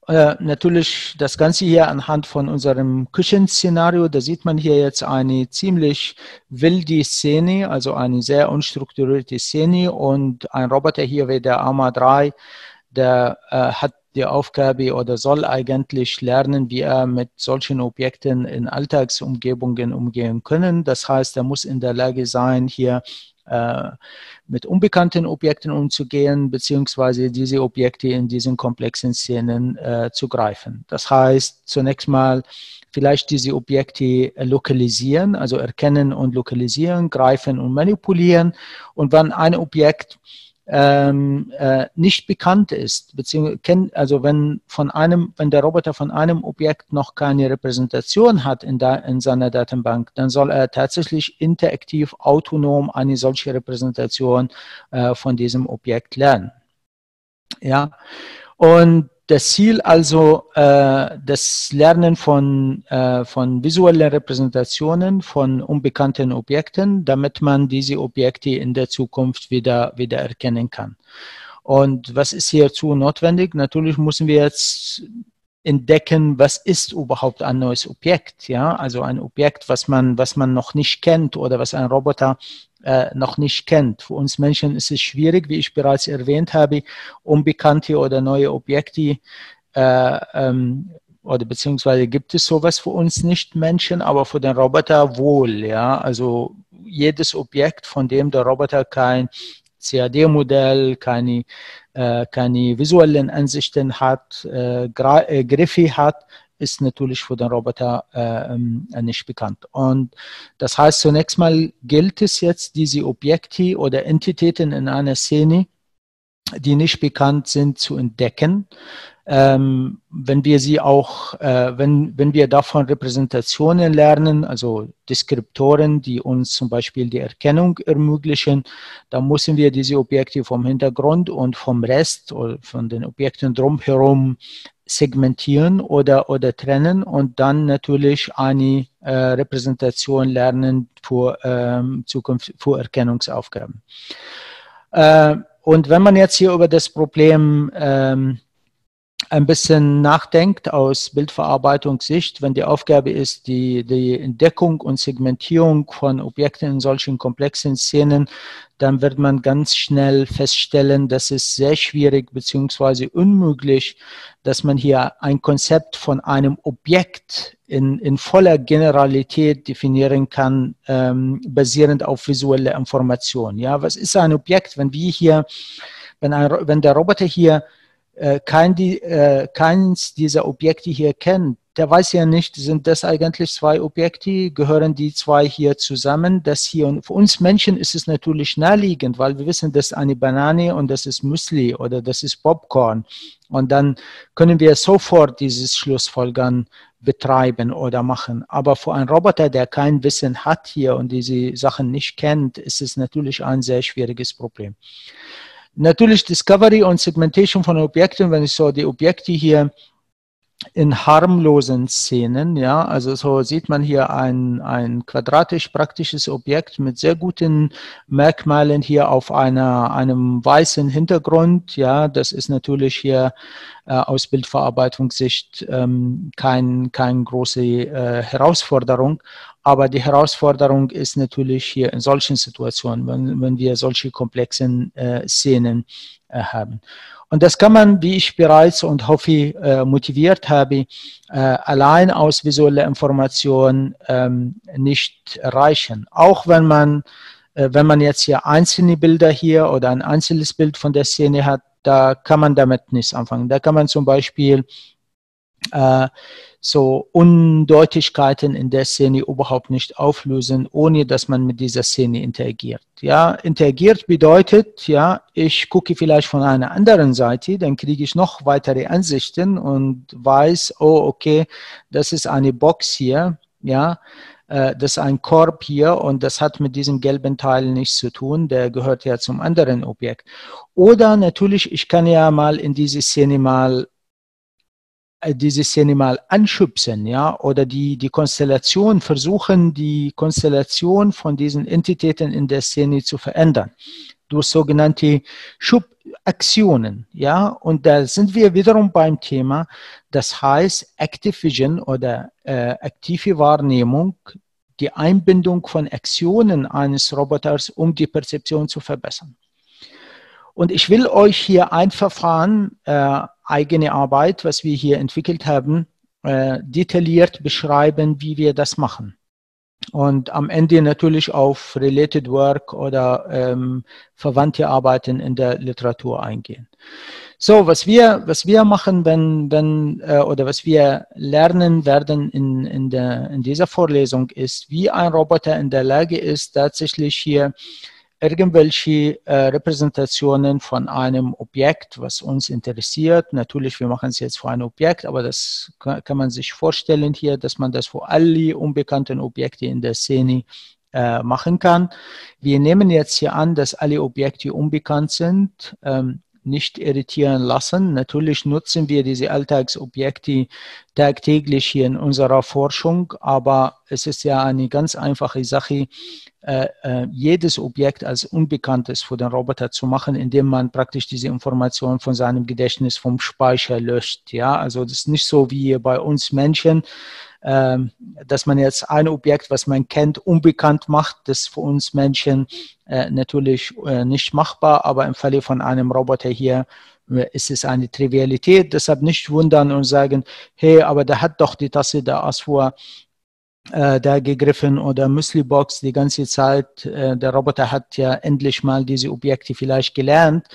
äh, natürlich das Ganze hier anhand von unserem Küchenszenario, da sieht man hier jetzt eine ziemlich wilde Szene, also eine sehr unstrukturierte Szene und ein Roboter hier wie der Armar drei, der äh, hat die Aufgabe oder soll eigentlich lernen, wie er mit solchen Objekten in Alltagsumgebungen umgehen können. Das heißt, er muss in der Lage sein, hier mit unbekannten Objekten umzugehen, beziehungsweise diese Objekte in diesen komplexen Szenen äh, zu greifen. Das heißt, zunächst mal vielleicht diese Objekte lokalisieren, also erkennen und lokalisieren, greifen und manipulieren. Und wenn ein Objekt ähm, äh, nicht bekannt ist, beziehungsweise also wenn, von einem, wenn der Roboter von einem Objekt noch keine Repräsentation hat in, da, in seiner Datenbank, dann soll er tatsächlich interaktiv, autonom eine solche Repräsentation äh, von diesem Objekt lernen. Ja? Und das Ziel also, äh, das Lernen von, äh, von visuellen Repräsentationen von unbekannten Objekten, damit man diese Objekte in der Zukunft wieder, wieder erkennen kann. Und was ist hierzu notwendig? Natürlich müssen wir jetzt entdecken, was ist überhaupt ein neues Objekt, ja? Also ein Objekt, was man, was man noch nicht kennt oder was ein Roboter äh, noch nicht kennt. Für uns Menschen ist es schwierig, wie ich bereits erwähnt habe, unbekannte oder neue Objekte äh, ähm, oder beziehungsweise gibt es sowas für uns nicht Menschen, aber für den Roboter wohl, ja? Also jedes Objekt, von dem der Roboter kein C A D-Modell, keine, äh, keine visuellen Ansichten hat, äh, äh, Griffe hat, ist natürlich für den Roboter äh, nicht bekannt. Und das heißt, zunächst mal gilt es jetzt, diese Objekte oder Entitäten in einer Szene, die nicht bekannt sind, zu entdecken. Ähm, wenn wir sie auch, äh, wenn, wenn wir davon Repräsentationen lernen, also Deskriptoren, die uns zum Beispiel die Erkennung ermöglichen, dann müssen wir diese Objekte vom Hintergrund und vom Rest oder von den Objekten drumherum segmentieren oder, oder trennen und dann natürlich eine äh, Repräsentation lernen für, ähm, Zukunft, für Erkennungsaufgaben. Äh, und wenn man jetzt hier über das Problem ähm, ein bisschen nachdenkt aus Bildverarbeitungssicht, wenn die Aufgabe ist, die, die Entdeckung und Segmentierung von Objekten in solchen komplexen Szenen, dann wird man ganz schnell feststellen, dass es sehr schwierig bzw. unmöglich, dass man hier ein Konzept von einem Objekt in, in voller Generalität definieren kann, ähm, basierend auf visueller Information. Ja, was ist ein Objekt, wenn wir hier, wenn, ein, wenn der Roboter hier Kein, die, äh, keins dieser Objekte hier kennt, der weiß ja nicht, sind das eigentlich zwei Objekte, gehören die zwei hier zusammen, das hier, und für uns Menschen ist es natürlich naheliegend, weil wir wissen, das ist eine Banane und das ist Müsli oder das ist Popcorn und dann können wir sofort dieses Schlussfolgern betreiben oder machen, aber für einen Roboter, der kein Wissen hat hier und diese Sachen nicht kennt, ist es natürlich ein sehr schwieriges Problem. Natürlich Discovery und Segmentation von Objekten, wenn ich so die Objekte hier in harmlosen Szenen, ja, also so sieht man hier ein, ein quadratisch praktisches Objekt mit sehr guten Merkmalen hier auf einer, einem weißen Hintergrund, ja, das ist natürlich hier äh, aus Bildverarbeitungssicht ähm, kein, kein große äh, Herausforderung. Aber die Herausforderung ist natürlich hier in solchen Situationen, wenn, wenn wir solche komplexen äh, Szenen äh, haben. Und das kann man, wie ich bereits und hoffe äh, motiviert habe, äh, allein aus visueller Information ähm, nicht erreichen. Auch wenn man, äh, wenn man jetzt hier einzelne Bilder hier oder ein einzelnes Bild von der Szene hat, da kann man damit nichts anfangen. Da kann man zum Beispiel äh, so Undeutigkeiten in der Szene überhaupt nicht auflösen, ohne dass man mit dieser Szene interagiert. Ja, interagiert bedeutet, ja, ich gucke vielleicht von einer anderen Seite, dann kriege ich noch weitere Ansichten und weiß, oh, okay, das ist eine Box hier, ja, äh, das ist ein Korb hier und das hat mit diesem gelben Teil nichts zu tun, der gehört ja zum anderen Objekt. Oder natürlich, ich kann ja mal in diese Szene mal diese Szene mal anschubsen, ja, oder die, die Konstellation, versuchen die Konstellation von diesen Entitäten in der Szene zu verändern, durch sogenannte Schubaktionen, ja, und da sind wir wiederum beim Thema, das heißt Active Vision oder äh, aktive Wahrnehmung, die Einbindung von Aktionen eines Roboters, um die Perzeption zu verbessern. Und ich will euch hier ein Verfahren, äh, eigene Arbeit, was wir hier entwickelt haben, äh, detailliert beschreiben, wie wir das machen. Und am Ende natürlich auf Related Work oder ähm, verwandte Arbeiten in der Literatur eingehen. So, was wir, was wir machen, wenn, wenn, äh, oder was wir lernen werden in, in, der, in dieser Vorlesung ist, wie ein Roboter in der Lage ist, tatsächlich hier irgendwelche äh, Repräsentationen von einem Objekt, was uns interessiert. Natürlich, wir machen es jetzt für ein Objekt, aber das kann, kann man sich vorstellen hier, dass man das für alle unbekannten Objekte in der Szene äh, machen kann. Wir nehmen jetzt hier an, dass alle Objekte unbekannt sind, ähm, nicht irritieren lassen. Natürlich nutzen wir diese Alltagsobjekte tagtäglich hier in unserer Forschung, aber es ist ja eine ganz einfache Sache, äh, äh, jedes Objekt als Unbekanntes für den Roboter zu machen, indem man praktisch diese Information von seinem Gedächtnis vom Speicher löscht. Ja, also das ist nicht so wie bei uns Menschen, äh, dass man jetzt ein Objekt, was man kennt, unbekannt macht. Das ist für uns Menschen äh, natürlich äh, nicht machbar, aber im Falle von einem Roboter hier ist es eine Trivialität. Deshalb nicht wundern und sagen, hey, aber der hat doch die Tasse der Asphor äh, da gegriffen oder Müslibox die ganze Zeit. Äh, der Roboter hat ja endlich mal diese Objekte vielleicht gelernt,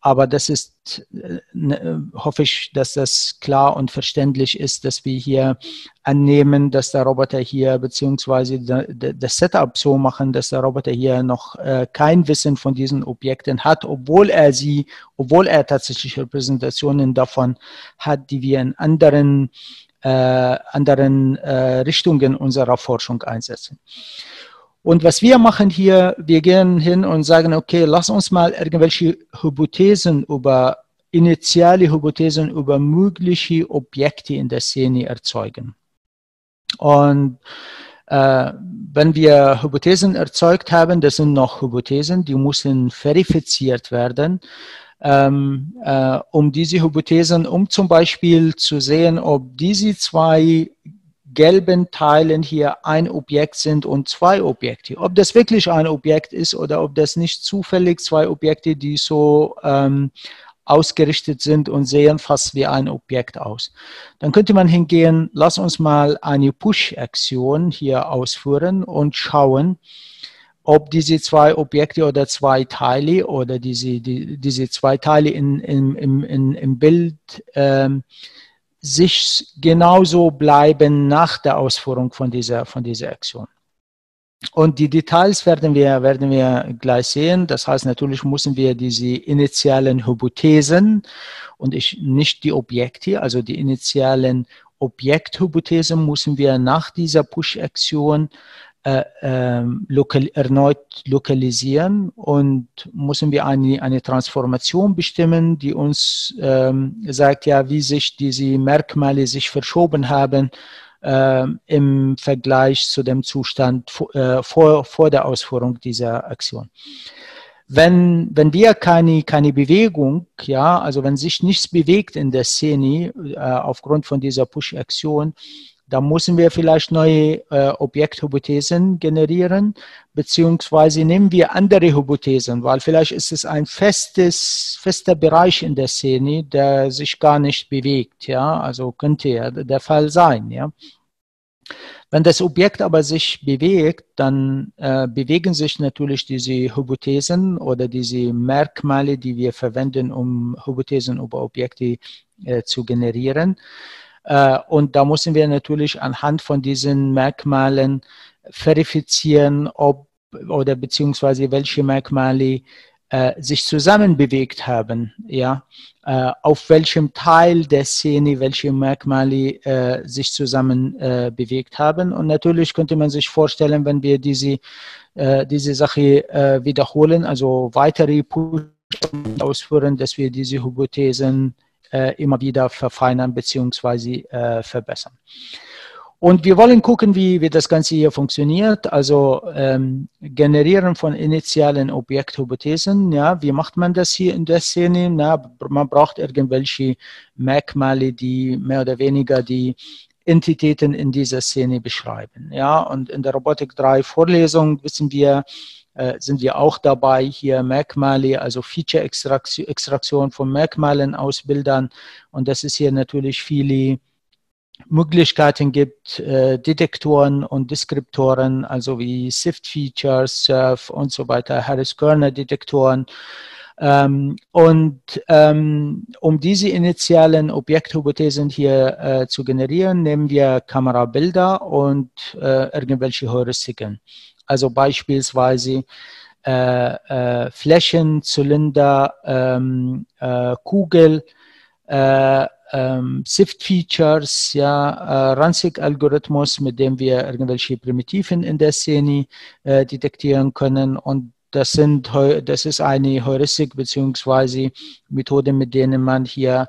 aber das ist, äh, ne, hoffe ich, dass das klar und verständlich ist, dass wir hier annehmen, dass der Roboter hier, beziehungsweise de, de, das Setup so machen, dass der Roboter hier noch äh, kein Wissen von diesen Objekten hat, obwohl er sie, obwohl er tatsächlich Repräsentationen davon hat, die wir in anderen Äh, anderen äh, Richtungen unserer Forschung einsetzen. Und was wir machen hier, wir gehen hin und sagen, okay, lass uns mal irgendwelche Hypothesen über, initiale Hypothesen über mögliche Objekte in der Szene erzeugen. Und äh, wenn wir Hypothesen erzeugt haben, das sind noch Hypothesen, die müssen verifiziert werden, Ähm, äh, um diese Hypothesen, um zum Beispiel zu sehen, ob diese zwei gelben Teilen hier ein Objekt sind und zwei Objekte. Ob das wirklich ein Objekt ist oder ob das nicht zufällig zwei Objekte, die so ähm, ausgerichtet sind und sehen fast wie ein Objekt aus. Dann könnte man hingehen, lass uns mal eine Push-Aktion hier ausführen und schauen, ob diese zwei Objekte oder zwei Teile oder diese, die, diese zwei Teile in, in, in, in, im Bild ähm, sich genauso bleiben nach der Ausführung von dieser, von dieser Aktion. Und die Details werden wir, werden wir gleich sehen. Das heißt, natürlich müssen wir diese initialen Hypothesen und ich, nicht die Objekte, also die initialen Objekthypothesen müssen wir nach dieser Push-Aktion Äh, ähm, lokal, erneut lokalisieren und müssen wir eine, eine Transformation bestimmen, die uns ähm, sagt, ja, wie sich diese Merkmale sich verschoben haben äh, im Vergleich zu dem Zustand äh, vor, vor der Ausführung dieser Aktion. Wenn, wenn wir keine, keine Bewegung, ja, also wenn sich nichts bewegt in der Szene äh, aufgrund von dieser Push-Aktion, da müssen wir vielleicht neue äh, Objekthypothesen generieren, beziehungsweise nehmen wir andere Hypothesen, weil vielleicht ist es ein festes, fester Bereich in der Szene, der sich gar nicht bewegt. Ja? Also könnte ja der Fall sein. Ja? Wenn das Objekt aber sich bewegt, dann äh, bewegen sich natürlich diese Hypothesen oder diese Merkmale, die wir verwenden, um Hypothesen über Objekte äh, zu generieren. Und da müssen wir natürlich anhand von diesen Merkmalen verifizieren, ob oder beziehungsweise welche Merkmale äh, sich zusammenbewegt haben, ja, äh, auf welchem Teil der Szene welche Merkmale äh, sich zusammen äh, bewegt haben. Und natürlich könnte man sich vorstellen, wenn wir diese, äh, diese Sache äh, wiederholen, also weitere Push ausführen, dass wir diese Hypothesen immer wieder verfeinern bzw. äh, verbessern. Und wir wollen gucken, wie, wie das Ganze hier funktioniert, also ähm, generieren von initialen Objekthypothesen. Ja, wie macht man das hier in der Szene? Na, man braucht irgendwelche Merkmale, die mehr oder weniger die Entitäten in dieser Szene beschreiben. Ja, und in der Robotik drei Vorlesung wissen wir, sind wir auch dabei, hier Merkmale, also Feature-Extraktion von Merkmalen aus Bildern und dass es hier natürlich viele Möglichkeiten gibt, äh, Detektoren und Deskriptoren, also wie SIFT-Features, SERF und so weiter, Harris-Körner-Detektoren. Ähm, und ähm, um diese initialen Objekthypothesen hier äh, zu generieren, nehmen wir Kamerabilder und äh, irgendwelche Heuristiken. Also beispielsweise äh, äh, Flächen, Zylinder, ähm, äh, Kugel, äh, äh, SIFT-Features, ja, äh, RANSAC-Algorithmus, mit dem wir irgendwelche Primitiven in der Szene äh, detektieren können. Und das, sind, das ist eine Heuristik bzw. Methode, mit denen man hier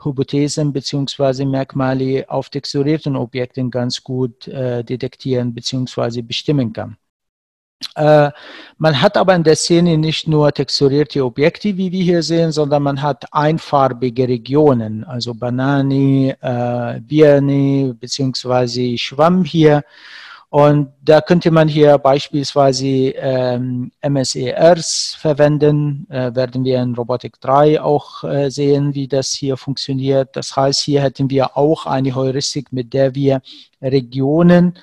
Hypothesen bzw. Merkmale auf texturierten Objekten ganz gut äh, detektieren bzw. bestimmen kann. Äh, man hat aber in der Szene nicht nur texturierte Objekte, wie wir hier sehen, sondern man hat einfarbige Regionen, also Banane, äh, Birne bzw. Schwamm hier. Und da könnte man hier beispielsweise ähm, M S E Rs verwenden, äh, werden wir in Robotik drei auch äh, sehen, wie das hier funktioniert. Das heißt, hier hätten wir auch eine Heuristik, mit der wir Regionen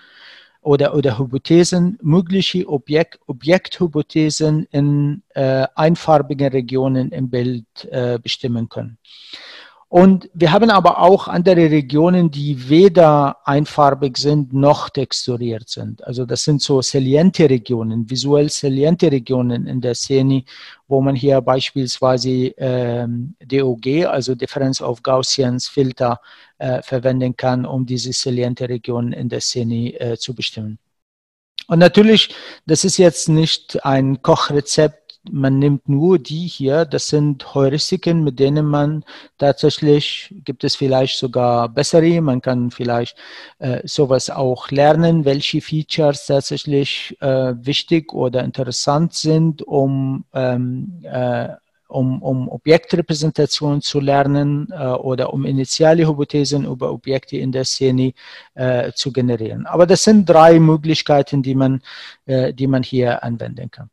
oder, oder Hypothesen, mögliche Objekt, Objekthypothesen in äh, einfarbigen Regionen im Bild äh, bestimmen können. Und wir haben aber auch andere Regionen, die weder einfarbig sind noch texturiert sind. Also das sind so saliente Regionen, visuell saliente Regionen in der Szene, wo man hier beispielsweise ähm, D O G, also Difference of Gaussians Filter, äh, verwenden kann, um diese saliente Regionen in der Szene äh, zu bestimmen. Und natürlich, das ist jetzt nicht ein Kochrezept. Man nimmt nur die hier, das sind Heuristiken, mit denen man tatsächlich, gibt es vielleicht sogar bessere, man kann vielleicht äh, sowas auch lernen, welche Features tatsächlich äh, wichtig oder interessant sind, um, ähm, äh, um, um Objektrepräsentation zu lernen äh, oder um initiale Hypothesen über Objekte in der Szene äh, zu generieren. Aber das sind drei Möglichkeiten, die man, äh, die man hier anwenden kann.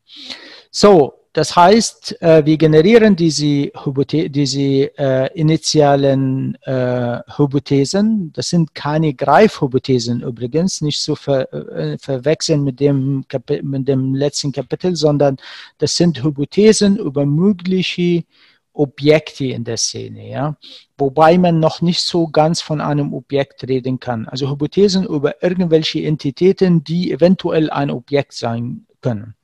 So, das heißt, wir generieren diese, Hypothe diese äh, initialen äh, Hypothesen. Das sind keine Greifhypothesen übrigens, nicht zu ver äh, verwechseln mit dem, mit dem letzten Kapitel, sondern das sind Hypothesen über mögliche Objekte in der Szene, ja? Wobei man noch nicht so ganz von einem Objekt reden kann. Also Hypothesen über irgendwelche Entitäten, die eventuell ein Objekt sein können.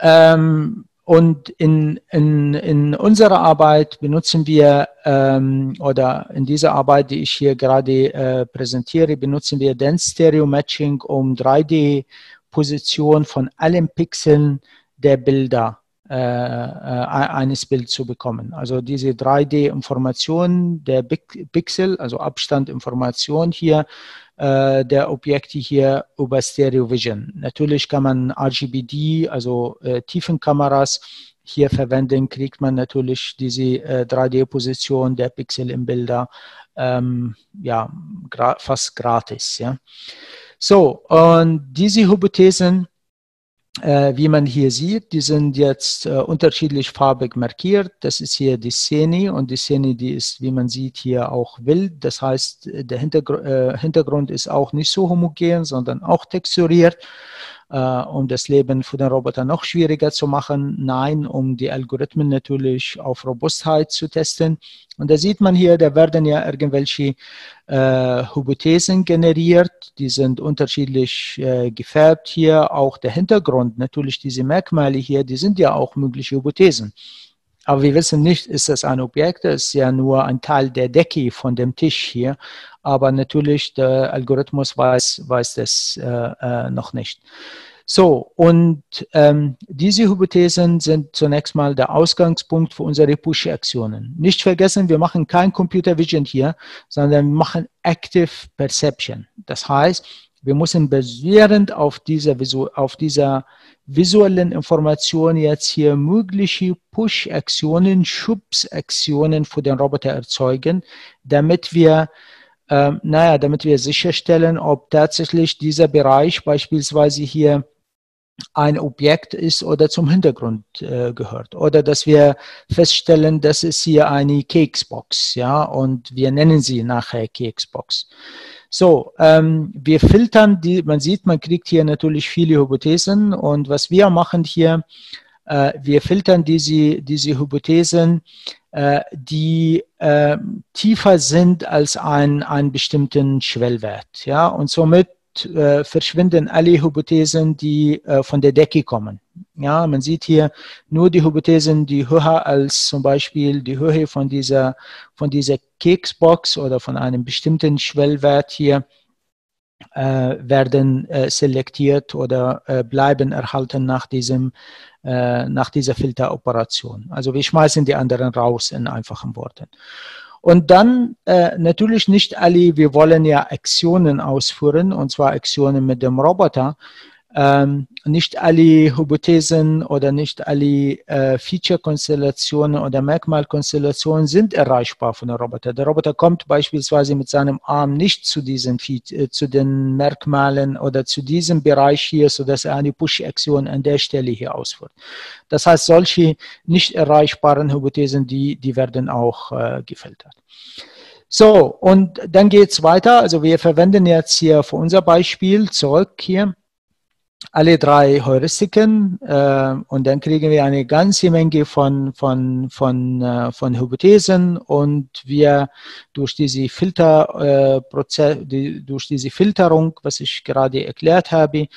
Ähm, und in, in, in unserer Arbeit benutzen wir, ähm, oder in dieser Arbeit, die ich hier gerade äh, präsentiere, benutzen wir Dense Stereo Matching, um drei D-Position von allen Pixeln der Bilder äh, eines Bildes zu bekommen. Also diese drei D-Information der Pixel, also Abstandinformation hier, der Objekte hier über Stereo Vision. Natürlich kann man R G B D, also äh, Tiefenkameras, hier verwenden, kriegt man natürlich diese äh, drei D-Position der Pixel im Bilder ähm, ja, gra fast gratis. Ja. So, und diese Hypothesen, äh, wie man hier sieht, die sind jetzt äh, unterschiedlich farbig markiert. Das ist hier die Szene und die Szene, die ist, wie man sieht, hier auch wild. Das heißt, der Hintergr äh, Hintergrund ist auch nicht so homogen, sondern auch texturiert, äh, um das Leben für den Roboter noch schwieriger zu machen. Nein, um die Algorithmen natürlich auf Robustheit zu testen. Und da sieht man hier, da werden ja irgendwelche äh, Hypothesen generiert, die sind unterschiedlich äh, gefärbt hier, auch der Hintergrund, natürlich diese Merkmale hier, die sind ja auch mögliche Hypothesen. Aber wir wissen nicht, ist das ein Objekt, das ist ja nur ein Teil der Decke von dem Tisch hier, aber natürlich der Algorithmus weiß, weiß das äh, äh, noch nicht. So, und ähm, diese Hypothesen sind zunächst mal der Ausgangspunkt für unsere Push-Aktionen. Nicht vergessen, wir machen kein Computer Vision hier, sondern wir machen Active Perception. Das heißt, wir müssen basierend auf dieser, auf dieser visuellen Information jetzt hier mögliche Push-Aktionen, Schubs-Aktionen für den Roboter erzeugen, damit wir äh, naja, damit wir sicherstellen, ob tatsächlich dieser Bereich beispielsweise hier ein Objekt ist oder zum Hintergrund äh, gehört. Oder dass wir feststellen, das ist hier eine Keksbox, ja, und wir nennen sie nachher Keksbox. So, ähm, wir filtern die, man sieht, man kriegt hier natürlich viele Hypothesen und was wir machen hier, äh, wir filtern diese, diese Hypothesen, äh, die äh, tiefer sind als ein, einen bestimmten Schwellwert, ja, und somit Äh, verschwinden alle Hypothesen, die äh, von der Decke kommen. Ja, man sieht hier nur die Hypothesen, die höher als zum Beispiel die Höhe von dieser, von dieser Keksbox oder von einem bestimmten Schwellwert hier äh, werden äh, selektiert oder äh, bleiben erhalten nach, diesem, äh, nach dieser Filteroperation. Also wir schmeißen die anderen raus in einfachen Worten. Und dann äh, natürlich nicht alle, wir wollen ja Aktionen ausführen, und zwar Aktionen mit dem Roboter. Ähm, nicht alle Hypothesen oder nicht alle äh, Feature-Konstellationen oder Merkmalkonstellationen sind erreichbar von dem Roboter. Der Roboter kommt beispielsweise mit seinem Arm nicht zu diesen Fe äh, zu den Merkmalen oder zu diesem Bereich hier, sodass er eine Push-Aktion an der Stelle hier ausführt. Das heißt, solche nicht erreichbaren Hypothesen, die, die werden auch äh, gefiltert. So, und dann geht es weiter. Also wir verwenden jetzt hier für unser Beispiel zurück hier alle drei Heuristiken äh, und dann kriegen wir eine ganze Menge von, von, von, äh, von Hypothesen, und wir durch diese, Filter, äh, Prozess, die, durch diese Filterung, was ich gerade erklärt habe,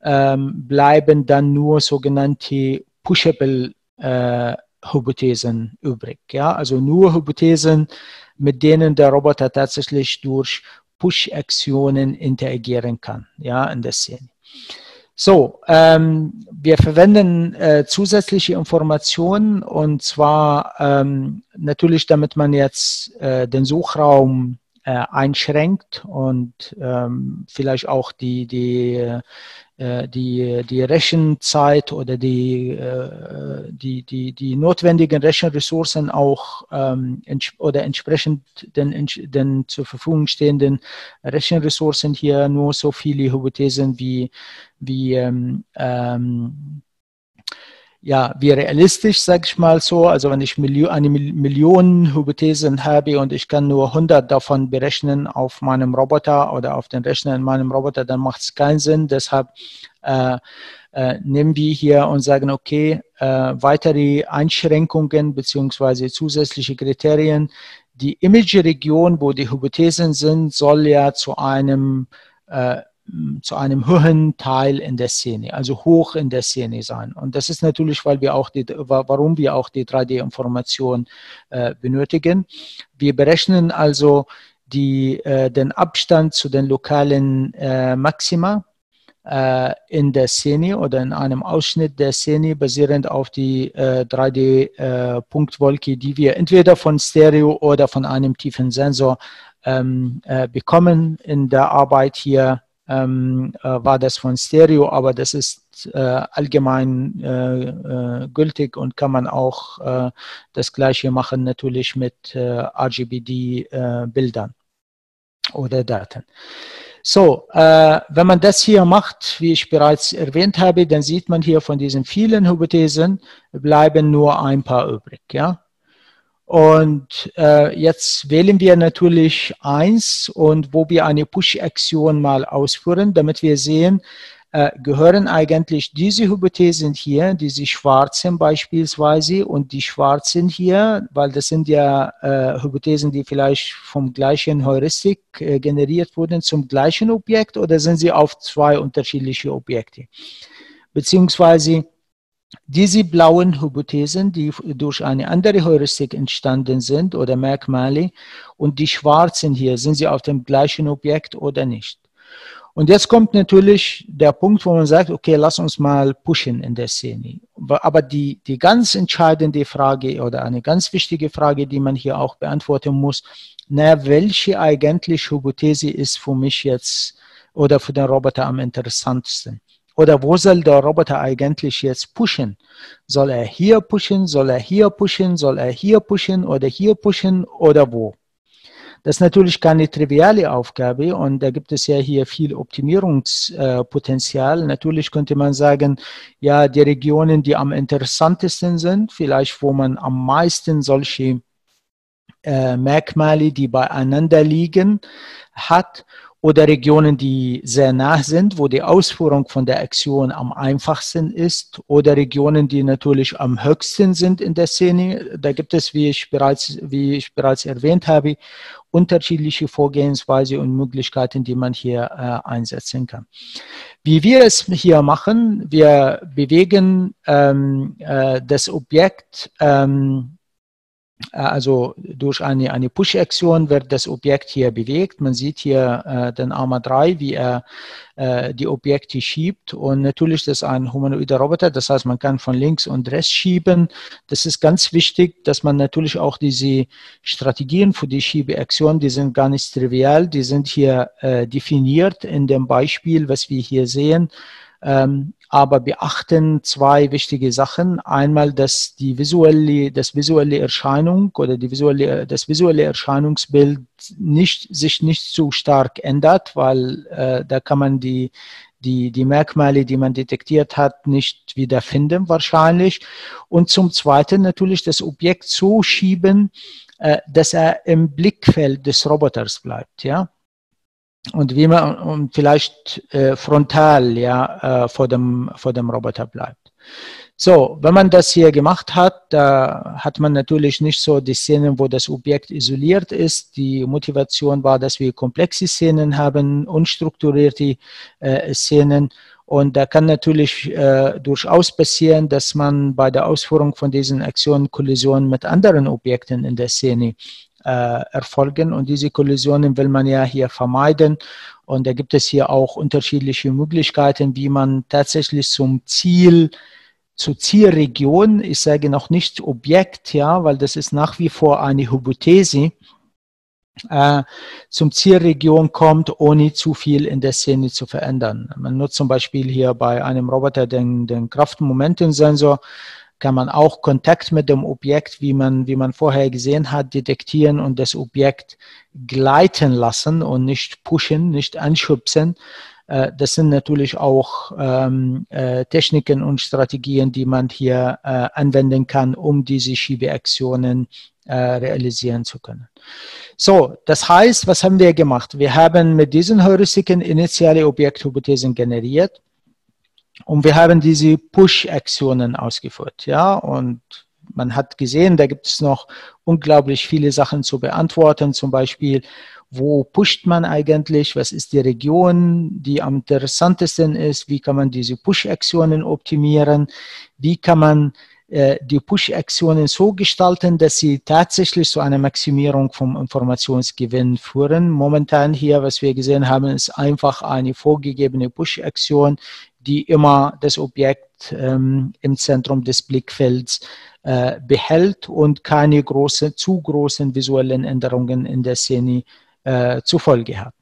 äh, bleiben dann nur sogenannte Pushable äh, Hypothesen übrig. Ja? Also nur Hypothesen, mit denen der Roboter tatsächlich durch Push-Aktionen interagieren kann, ja, in der Szene. So, ähm, wir verwenden äh, zusätzliche Informationen, und zwar ähm, natürlich, damit man jetzt äh, den Suchraum äh, einschränkt und ähm, vielleicht auch die, die, äh, die, die Rechenzeit oder die, äh, die, die, die notwendigen Rechenressourcen auch ähm, ents oder entsprechend den, den zur Verfügung stehenden Rechenressourcen hier nur so viele Hypothesen wie wie ähm, ähm, ja, wie realistisch, sage ich mal so. Also wenn ich Milio eine Mil Million Hypothesen habe und ich kann nur hundert davon berechnen auf meinem Roboter oder auf den Rechner in meinem Roboter, dann macht es keinen Sinn. Deshalb äh, äh, nehmen wir hier und sagen, okay, äh, weitere Einschränkungen bzw. zusätzliche Kriterien. Die Image-Region, wo die Hypothesen sind, soll ja zu einem äh, zu einem höheren Teil in der Szene, also hoch in der Szene sein. Und das ist natürlich, weil wir auch die, warum wir auch die drei D-Information äh, benötigen. Wir berechnen also die, äh, den Abstand zu den lokalen äh, Maxima äh, in der Szene oder in einem Ausschnitt der Szene, basierend auf die äh, drei D-Punktwolke, äh, die wir entweder von Stereo oder von einem tiefen Sensor ähm, äh, bekommen. In der Arbeit hier Ähm, äh, war das von Stereo, aber das ist äh, allgemein äh, äh, gültig und kann man auch äh, das Gleiche machen natürlich mit äh, R G B D-Bildern äh, oder Daten. So, äh, wenn man das hier macht, wie ich bereits erwähnt habe, dann sieht man hier, von diesen vielen Hypothesen bleiben nur ein paar übrig, ja. Und äh, jetzt wählen wir natürlich eins, und wo wir eine Push-Aktion mal ausführen, damit wir sehen, äh, gehören eigentlich diese Hypothesen hier, diese schwarzen beispielsweise und die schwarzen hier, weil das sind ja äh, Hypothesen, die vielleicht vom gleichen Heuristik äh, generiert wurden, zum gleichen Objekt, oder sind sie auf zwei unterschiedliche Objekte, beziehungsweise diese blauen Hypothesen, die durch eine andere Heuristik entstanden sind oder Merkmale, und die schwarzen hier, sind sie auf dem gleichen Objekt oder nicht. Und jetzt kommt natürlich der Punkt, wo man sagt, okay, lass uns mal pushen in der Szene. Aber die, die ganz entscheidende Frage oder eine ganz wichtige Frage, die man hier auch beantworten muss, na, welche eigentlich Hypothese ist für mich jetzt oder für den Roboter am interessantesten? Oder wo soll der Roboter eigentlich jetzt pushen? Soll er hier pushen? Soll er hier pushen? Soll er hier pushen? Oder hier pushen? Oder wo? Das ist natürlich keine triviale Aufgabe, und da gibt es ja hier viel Optimierungspotenzial. Natürlich könnte man sagen, ja, die Regionen, die am interessantesten sind, vielleicht wo man am meisten solche äh, Merkmale, die beieinander liegen, hat, oder Regionen, die sehr nah sind, wo die Ausführung von der Aktion am einfachsten ist, oder Regionen, die natürlich am höchsten sind in der Szene. Da gibt es, wie ich bereits, wie ich bereits erwähnt habe, unterschiedliche Vorgehensweise und Möglichkeiten, die man hier äh, einsetzen kann. Wie wir es hier machen, wir bewegen ähm, äh, das Objekt, ähm, also durch eine, eine Push-Aktion wird das Objekt hier bewegt. Man sieht hier äh, den Armor drei, wie er äh, die Objekte schiebt. Und natürlich, das ist ein humanoider Roboter, das heißt, man kann von links und rechts schieben. Das ist ganz wichtig, dass man natürlich auch diese Strategien für die Schiebeaktion, die sind gar nicht trivial, die sind hier äh, definiert in dem Beispiel, was wir hier sehen. Ähm, aber beachten zwei wichtige Sachen. Einmal, dass die visuelle, das visuelle Erscheinung oder die visuelle, das visuelle Erscheinungsbild nicht, sich nicht zu stark ändert, weil äh, da kann man die, die, die Merkmale, die man detektiert hat, nicht wiederfinden wahrscheinlich. Und zum Zweiten natürlich das Objekt so schieben, äh, dass er im Blickfeld des Roboters bleibt, ja. Und wie man und vielleicht äh, frontal, ja, äh, vor dem, vor dem Roboter bleibt. So, wenn man das hier gemacht hat, da hat man natürlich nicht so die Szenen, wo das Objekt isoliert ist. Die Motivation war, dass wir komplexe Szenen haben, unstrukturierte äh, Szenen. Und da kann natürlich äh, durchaus passieren, dass man bei der Ausführung von diesen Aktionen Kollisionen mit anderen Objekten in der Szene äh, erfolgen. Und diese Kollisionen will man ja hier vermeiden. Und da gibt es hier auch unterschiedliche Möglichkeiten, wie man tatsächlich zum Ziel zur Zielregion, ich sage noch nicht Objekt, ja, weil das ist nach wie vor eine Hypothese, äh, zum Zielregion kommt, ohne zu viel in der Szene zu verändern. Man nutzt zum Beispiel hier bei einem Roboter den, den Kraft-Momenten-Sensor, kann man auch Kontakt mit dem Objekt, wie man, wie man vorher gesehen hat, detektieren und das Objekt gleiten lassen und nicht pushen, nicht anschubsen. Das sind natürlich auch ähm, äh, Techniken und Strategien, die man hier äh, anwenden kann, um diese Schiebeaktionen äh, realisieren zu können. So, das heißt, was haben wir gemacht? Wir haben mit diesen Heuristiken initiale Objekthypothesen generiert und wir haben diese Push-Aktionen ausgeführt, ja, und man hat gesehen, da gibt es noch unglaublich viele Sachen zu beantworten, zum Beispiel, wo pusht man eigentlich, was ist die Region, die am interessantesten ist, wie kann man diese Push-Aktionen optimieren, wie kann man äh, die Push-Aktionen so gestalten, dass sie tatsächlich zu einer Maximierung vom Informationsgewinn führen. Momentan hier, was wir gesehen haben, ist einfach eine vorgegebene Push-Aktion, die immer das Objekt ähm, im Zentrum des Blickfelds äh, behält und keine große, zu großen visuellen Änderungen in der Szene Äh, zufolge hat.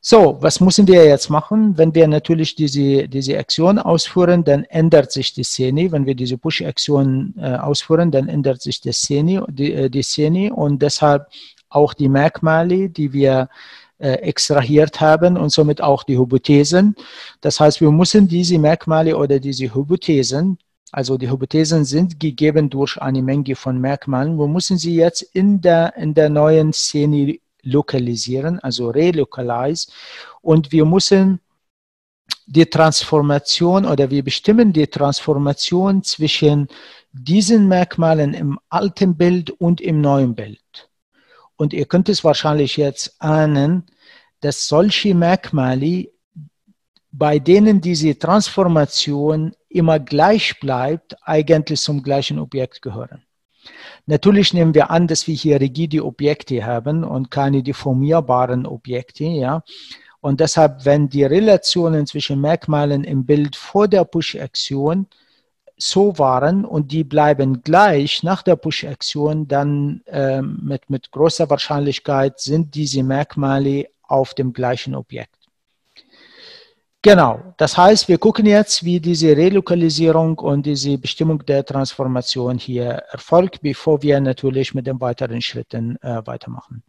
So, was müssen wir jetzt machen? Wenn wir natürlich diese, diese Aktion ausführen, dann ändert sich die Szene. Wenn wir diese Push-Aktion äh, ausführen, dann ändert sich die Szene, die, die Szene und deshalb auch die Merkmale, die wir äh, extrahiert haben und somit auch die Hypothesen. Das heißt, wir müssen diese Merkmale oder diese Hypothesen, also die Hypothesen sind gegeben durch eine Menge von Merkmalen, wir müssen sie jetzt in der, in der neuen Szene lokalisieren, also relocalize, und wir müssen die Transformation oder wir bestimmen die Transformation zwischen diesen Merkmalen im alten Bild und im neuen Bild. Und ihr könnt es wahrscheinlich jetzt ahnen, dass solche Merkmale, bei denen diese Transformation immer gleich bleibt, eigentlich zum gleichen Objekt gehören. Natürlich nehmen wir an, dass wir hier rigide Objekte haben und keine deformierbaren Objekte, ja. Und deshalb, wenn die Relationen zwischen Merkmalen im Bild vor der Push-Aktion so waren und die bleiben gleich nach der Push-Aktion, dann äh, mit, mit großer Wahrscheinlichkeit sind diese Merkmale auf dem gleichen Objekt. Genau, das heißt, wir gucken jetzt, wie diese Relokalisierung und diese Bestimmung der Transformation hier erfolgt, bevor wir natürlich mit den weiteren Schritten äh, weitermachen.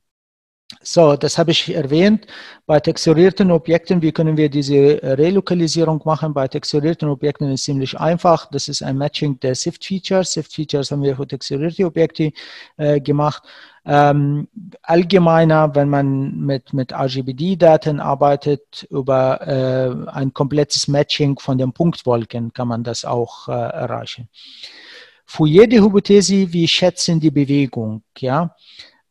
So, das habe ich erwähnt, bei texturierten Objekten, wie können wir diese Relokalisierung machen? Bei texturierten Objekten ist es ziemlich einfach, das ist ein Matching der SIFT-Features. SIFT-Features haben wir für texturierte Objekte äh, gemacht. Ähm, allgemeiner, wenn man mit, mit R G B D-Daten arbeitet, über äh, ein komplettes Matching von den Punktwolken kann man das auch äh, erreichen. Für jede Hypothese, wir schätzen die Bewegung, ja?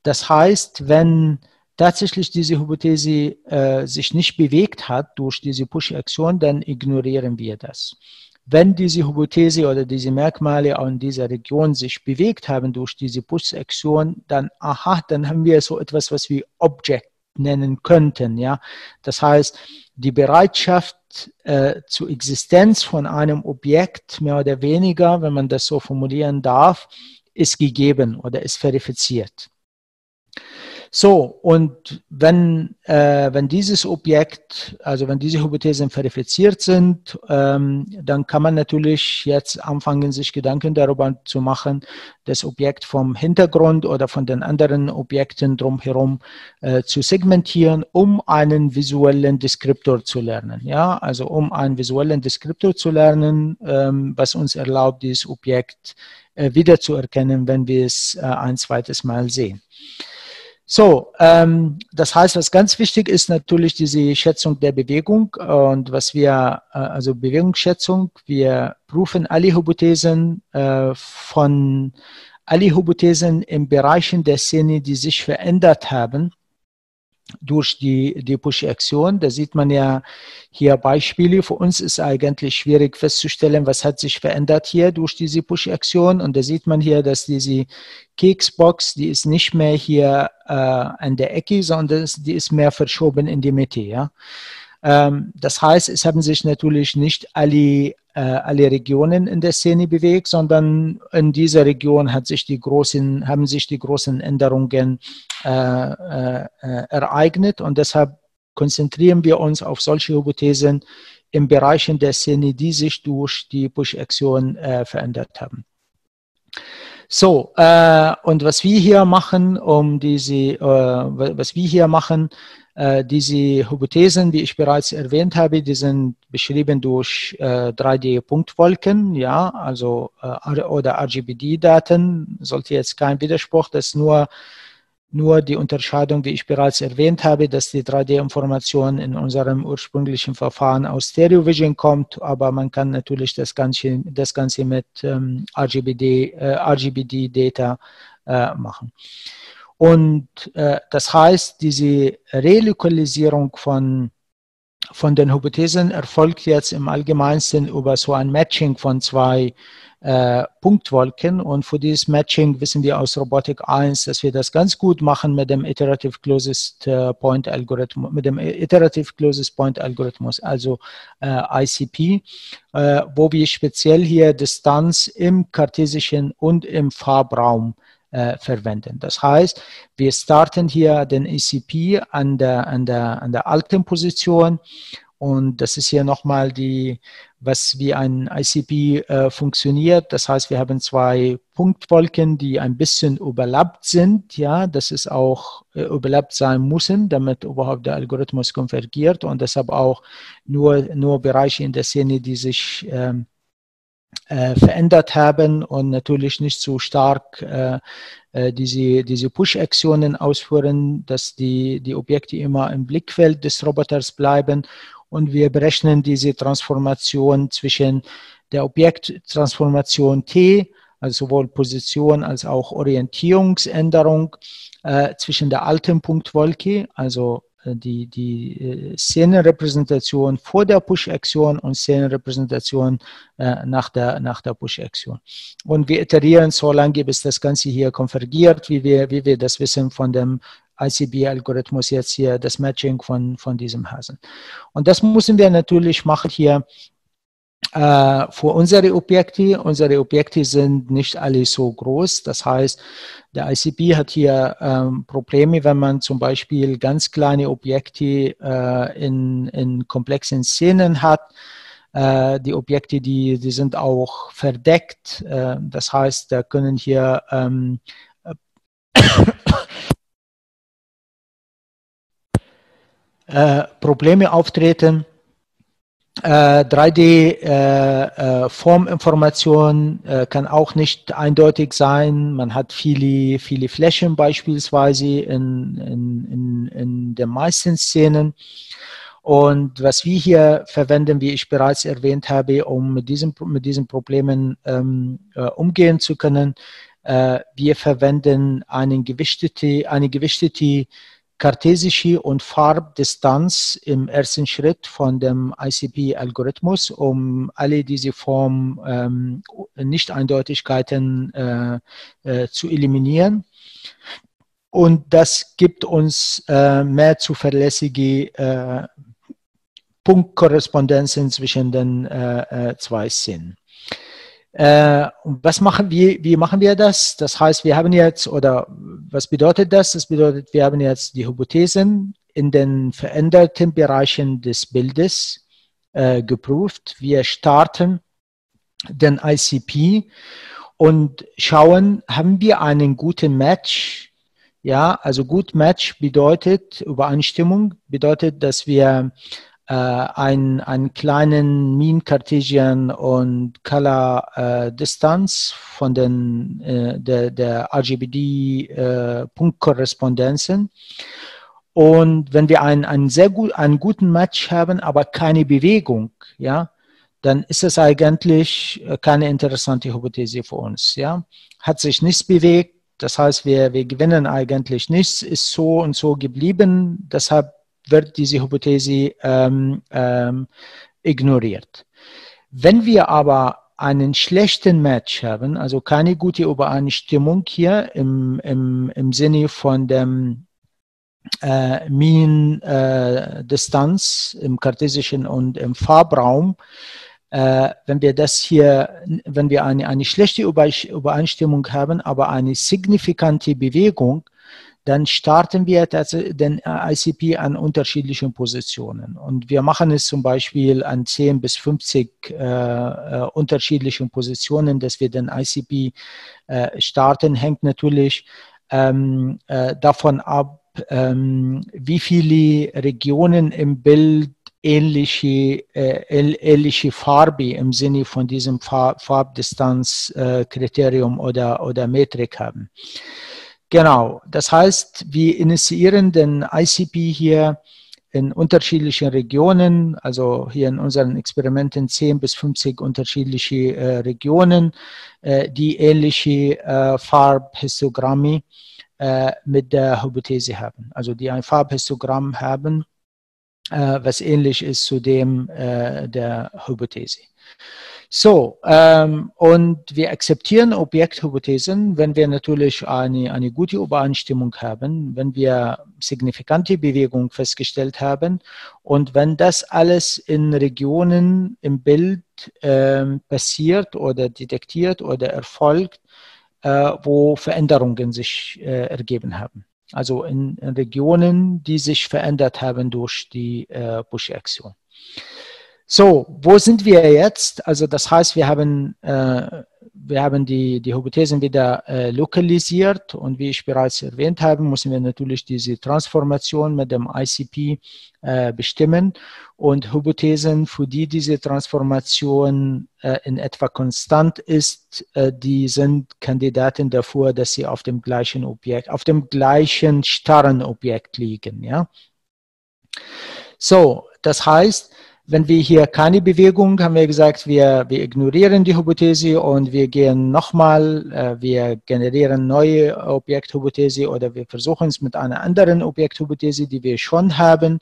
Das heißt, wenn tatsächlich diese Hypothese äh, sich nicht bewegt hat durch diese Push-Aktion, dann ignorieren wir das. Wenn diese Hypothese oder diese Merkmale an dieser Region sich bewegt haben durch diese Push-Aktion, dann, aha, dann haben wir so etwas, was wir Object nennen könnten, ja. Das heißt, die Bereitschaft äh, zur Existenz von einem Objekt, mehr oder weniger, wenn man das so formulieren darf, ist gegeben oder ist verifiziert. So, und wenn, äh, wenn dieses Objekt, also wenn diese Hypothesen verifiziert sind, ähm, dann kann man natürlich jetzt anfangen, sich Gedanken darüber zu machen, das Objekt vom Hintergrund oder von den anderen Objekten drumherum äh, zu segmentieren, um einen visuellen Deskriptor zu lernen. Ja, also um einen visuellen Deskriptor zu lernen, ähm, was uns erlaubt, dieses Objekt äh, wiederzuerkennen, wenn wir es äh, ein zweites Mal sehen. So, ähm, das heißt, was ganz wichtig ist, natürlich diese Schätzung der Bewegung und was wir, äh, also Bewegungsschätzung, wir prüfen alle Hypothesen äh, von, alle Hypothesen in Bereichen der Szene, die sich verändert haben durch die, die Push-Aktion. Da sieht man ja hier Beispiele. Für uns ist eigentlich schwierig festzustellen, was hat sich verändert hier durch diese Push-Aktion. Und da sieht man hier, dass diese Keksbox, die ist nicht mehr hier äh, an der Ecke, sondern die ist mehr verschoben in die Mitte. Ja? Ähm, das heißt, es haben sich natürlich nicht alle, äh, alle Regionen in der Szene bewegt, sondern in dieser Region hat sich die großen, haben sich die großen Änderungen Äh, äh, ereignet, und deshalb konzentrieren wir uns auf solche Hypothesen in Bereichen der Szene, die sich durch die Push-Aktion äh, verändert haben. So, äh, und was wir hier machen, um diese, äh, was wir hier machen, äh, diese Hypothesen, wie ich bereits erwähnt habe, die sind beschrieben durch äh, drei D-Punktwolken, ja, also äh, oder R G B D-Daten. Sollte jetzt kein Widerspruch, das ist nur Nur die Unterscheidung, wie ich bereits erwähnt habe, dass die drei D-Information in unserem ursprünglichen Verfahren aus Stereo-Vision kommt, aber man kann natürlich das Ganze, das Ganze mit ähm, R G B D-Data äh, machen. Und äh, das heißt, diese Relokalisierung von, von den Hypothesen erfolgt jetzt im Allgemeinsten über so ein Matching von zwei Äh, Punktwolken, und für dieses Matching wissen wir aus Robotik eins, dass wir das ganz gut machen mit dem Iterative Closest äh, Point Algorithmus, mit dem Iterative Closest Point Algorithmus, also äh, I C P, äh, wo wir speziell hier Distanz im kartesischen und im Farbraum äh, verwenden. Das heißt, wir starten hier den I C P an der, an der, an der alten Position. Und das ist hier nochmal die, was wie ein I C P äh, funktioniert. Das heißt, wir haben zwei Punktwolken, die ein bisschen überlappt sind. Ja, das ist auch äh, überlappt sein müssen, damit überhaupt der Algorithmus konvergiert, und deshalb auch nur, nur Bereiche in der Szene, die sich ähm, äh, verändert haben und natürlich nicht so stark äh, diese, diese Push-Aktionen ausführen, dass die, die Objekte immer im Blickfeld des Roboters bleiben. Und wir berechnen diese Transformation zwischen der Objekttransformation T, also sowohl Position als auch Orientierungsänderung, äh, zwischen der alten Punktwolke, also die, die Szenenrepräsentation vor der Push-Aktion und Szenenrepräsentation äh, nach der, nach der Push-Aktion. Und wir iterieren so lange, bis das Ganze hier konvergiert, wie wir, wie wir das wissen von dem I C B-Algorithmus jetzt hier, das Matching von, von diesem Hasen. Und das müssen wir natürlich machen hier äh, für unsere Objekte. Unsere Objekte sind nicht alle so groß. Das heißt, der I C P hat hier ähm, Probleme, wenn man zum Beispiel ganz kleine Objekte äh, in, in komplexen Szenen hat. Äh, die Objekte, die, die sind auch verdeckt. Äh, das heißt, da können hier ähm, Äh, Probleme auftreten, äh, drei D-Forminformation äh, äh, kann auch nicht eindeutig sein, man hat viele, viele Flächen beispielsweise in, in, in, in den meisten Szenen. Und was wir hier verwenden, wie ich bereits erwähnt habe, um mit diesen, mit diesen Problemen ähm, äh, umgehen zu können, äh, wir verwenden eine gewichtete, eine gewichtete kartesische und Farbdistanz im ersten Schritt von dem I C P-Algorithmus, um alle diese Form ähm, Nicht-Eindeutigkeiten äh, äh, zu eliminieren. Und das gibt uns äh, mehr zuverlässige äh, Punktkorrespondenzen zwischen den äh, äh, zwei Szenen. Äh, was machen wir, wie machen wir das? Das heißt, wir haben jetzt, oder was bedeutet das? Das bedeutet, wir haben jetzt die Hypothesen in den veränderten Bereichen des Bildes äh, geprüft. Wir starten den I C P und schauen, haben wir einen guten Match? Ja, also gut Match bedeutet Übereinstimmung, bedeutet, dass wir äh, einen, einen kleinen Mean Cartesian und Color äh, Distanz von den äh, der, der R G B D äh, Punktkorrespondenzen. Und wenn wir einen, einen sehr gut, einen guten Match haben, aber keine Bewegung, ja, dann ist es eigentlich keine interessante Hypothese für uns, ja. Hat sich nichts bewegt, das heißt, wir, wir gewinnen eigentlich nichts, ist so und so geblieben, deshalb wird diese Hypothese ähm, ähm, ignoriert. Wenn wir aber einen schlechten Match haben, also keine gute Übereinstimmung hier im, im, im Sinne von dem Äh, Mean-Distanz äh, im kartesischen und im Farbraum, äh, wenn wir das hier, wenn wir eine, eine schlechte Übereinstimmung haben, aber eine signifikante Bewegung, dann starten wir den I C P an unterschiedlichen Positionen. Und wir machen es zum Beispiel an zehn bis fünfzig äh, unterschiedlichen Positionen, dass wir den I C P äh, starten, hängt natürlich ähm, äh, davon ab, Ähm, wie viele Regionen im Bild ähnliche, äh, ähnliche Farbe im Sinne von diesem Farb Farbdistanzkriterium äh, oder, oder Metrik haben. Genau, das heißt, wir initiieren den I C P hier in unterschiedlichen Regionen, also hier in unseren Experimenten zehn bis fünfzig unterschiedliche äh, Regionen, äh, die ähnliche äh, Farbhistogramme mit der Hypothese haben, also die ein Farbhistogramm haben, äh, was ähnlich ist zu dem äh, der Hypothese. So, ähm, und wir akzeptieren Objekthypothesen, wenn wir natürlich eine, eine gute Übereinstimmung haben, wenn wir signifikante Bewegung festgestellt haben und wenn das alles in Regionen im Bild äh, passiert oder detektiert oder erfolgt, wo Veränderungen sich äh, ergeben haben. Also in, in Regionen, die sich verändert haben durch die äh, Push-Aktion. So, wo sind wir jetzt? Also das heißt, wir haben, äh, wir haben die, die Hypothesen wieder äh, lokalisiert und wie ich bereits erwähnt habe, müssen wir natürlich diese Transformation mit dem I C P äh, bestimmen und Hypothesen, für die diese Transformation äh, in etwa konstant ist, äh, die sind Kandidaten dafür, dass sie auf dem gleichen Objekt, auf dem gleichen starren Objekt liegen. Ja? So, das heißt, wenn wir hier keine Bewegung haben, wir gesagt, wir, wir ignorieren die Hypothese und wir gehen nochmal, äh, wir generieren neue Objekthypothese oder wir versuchen es mit einer anderen Objekthypothese, die wir schon haben.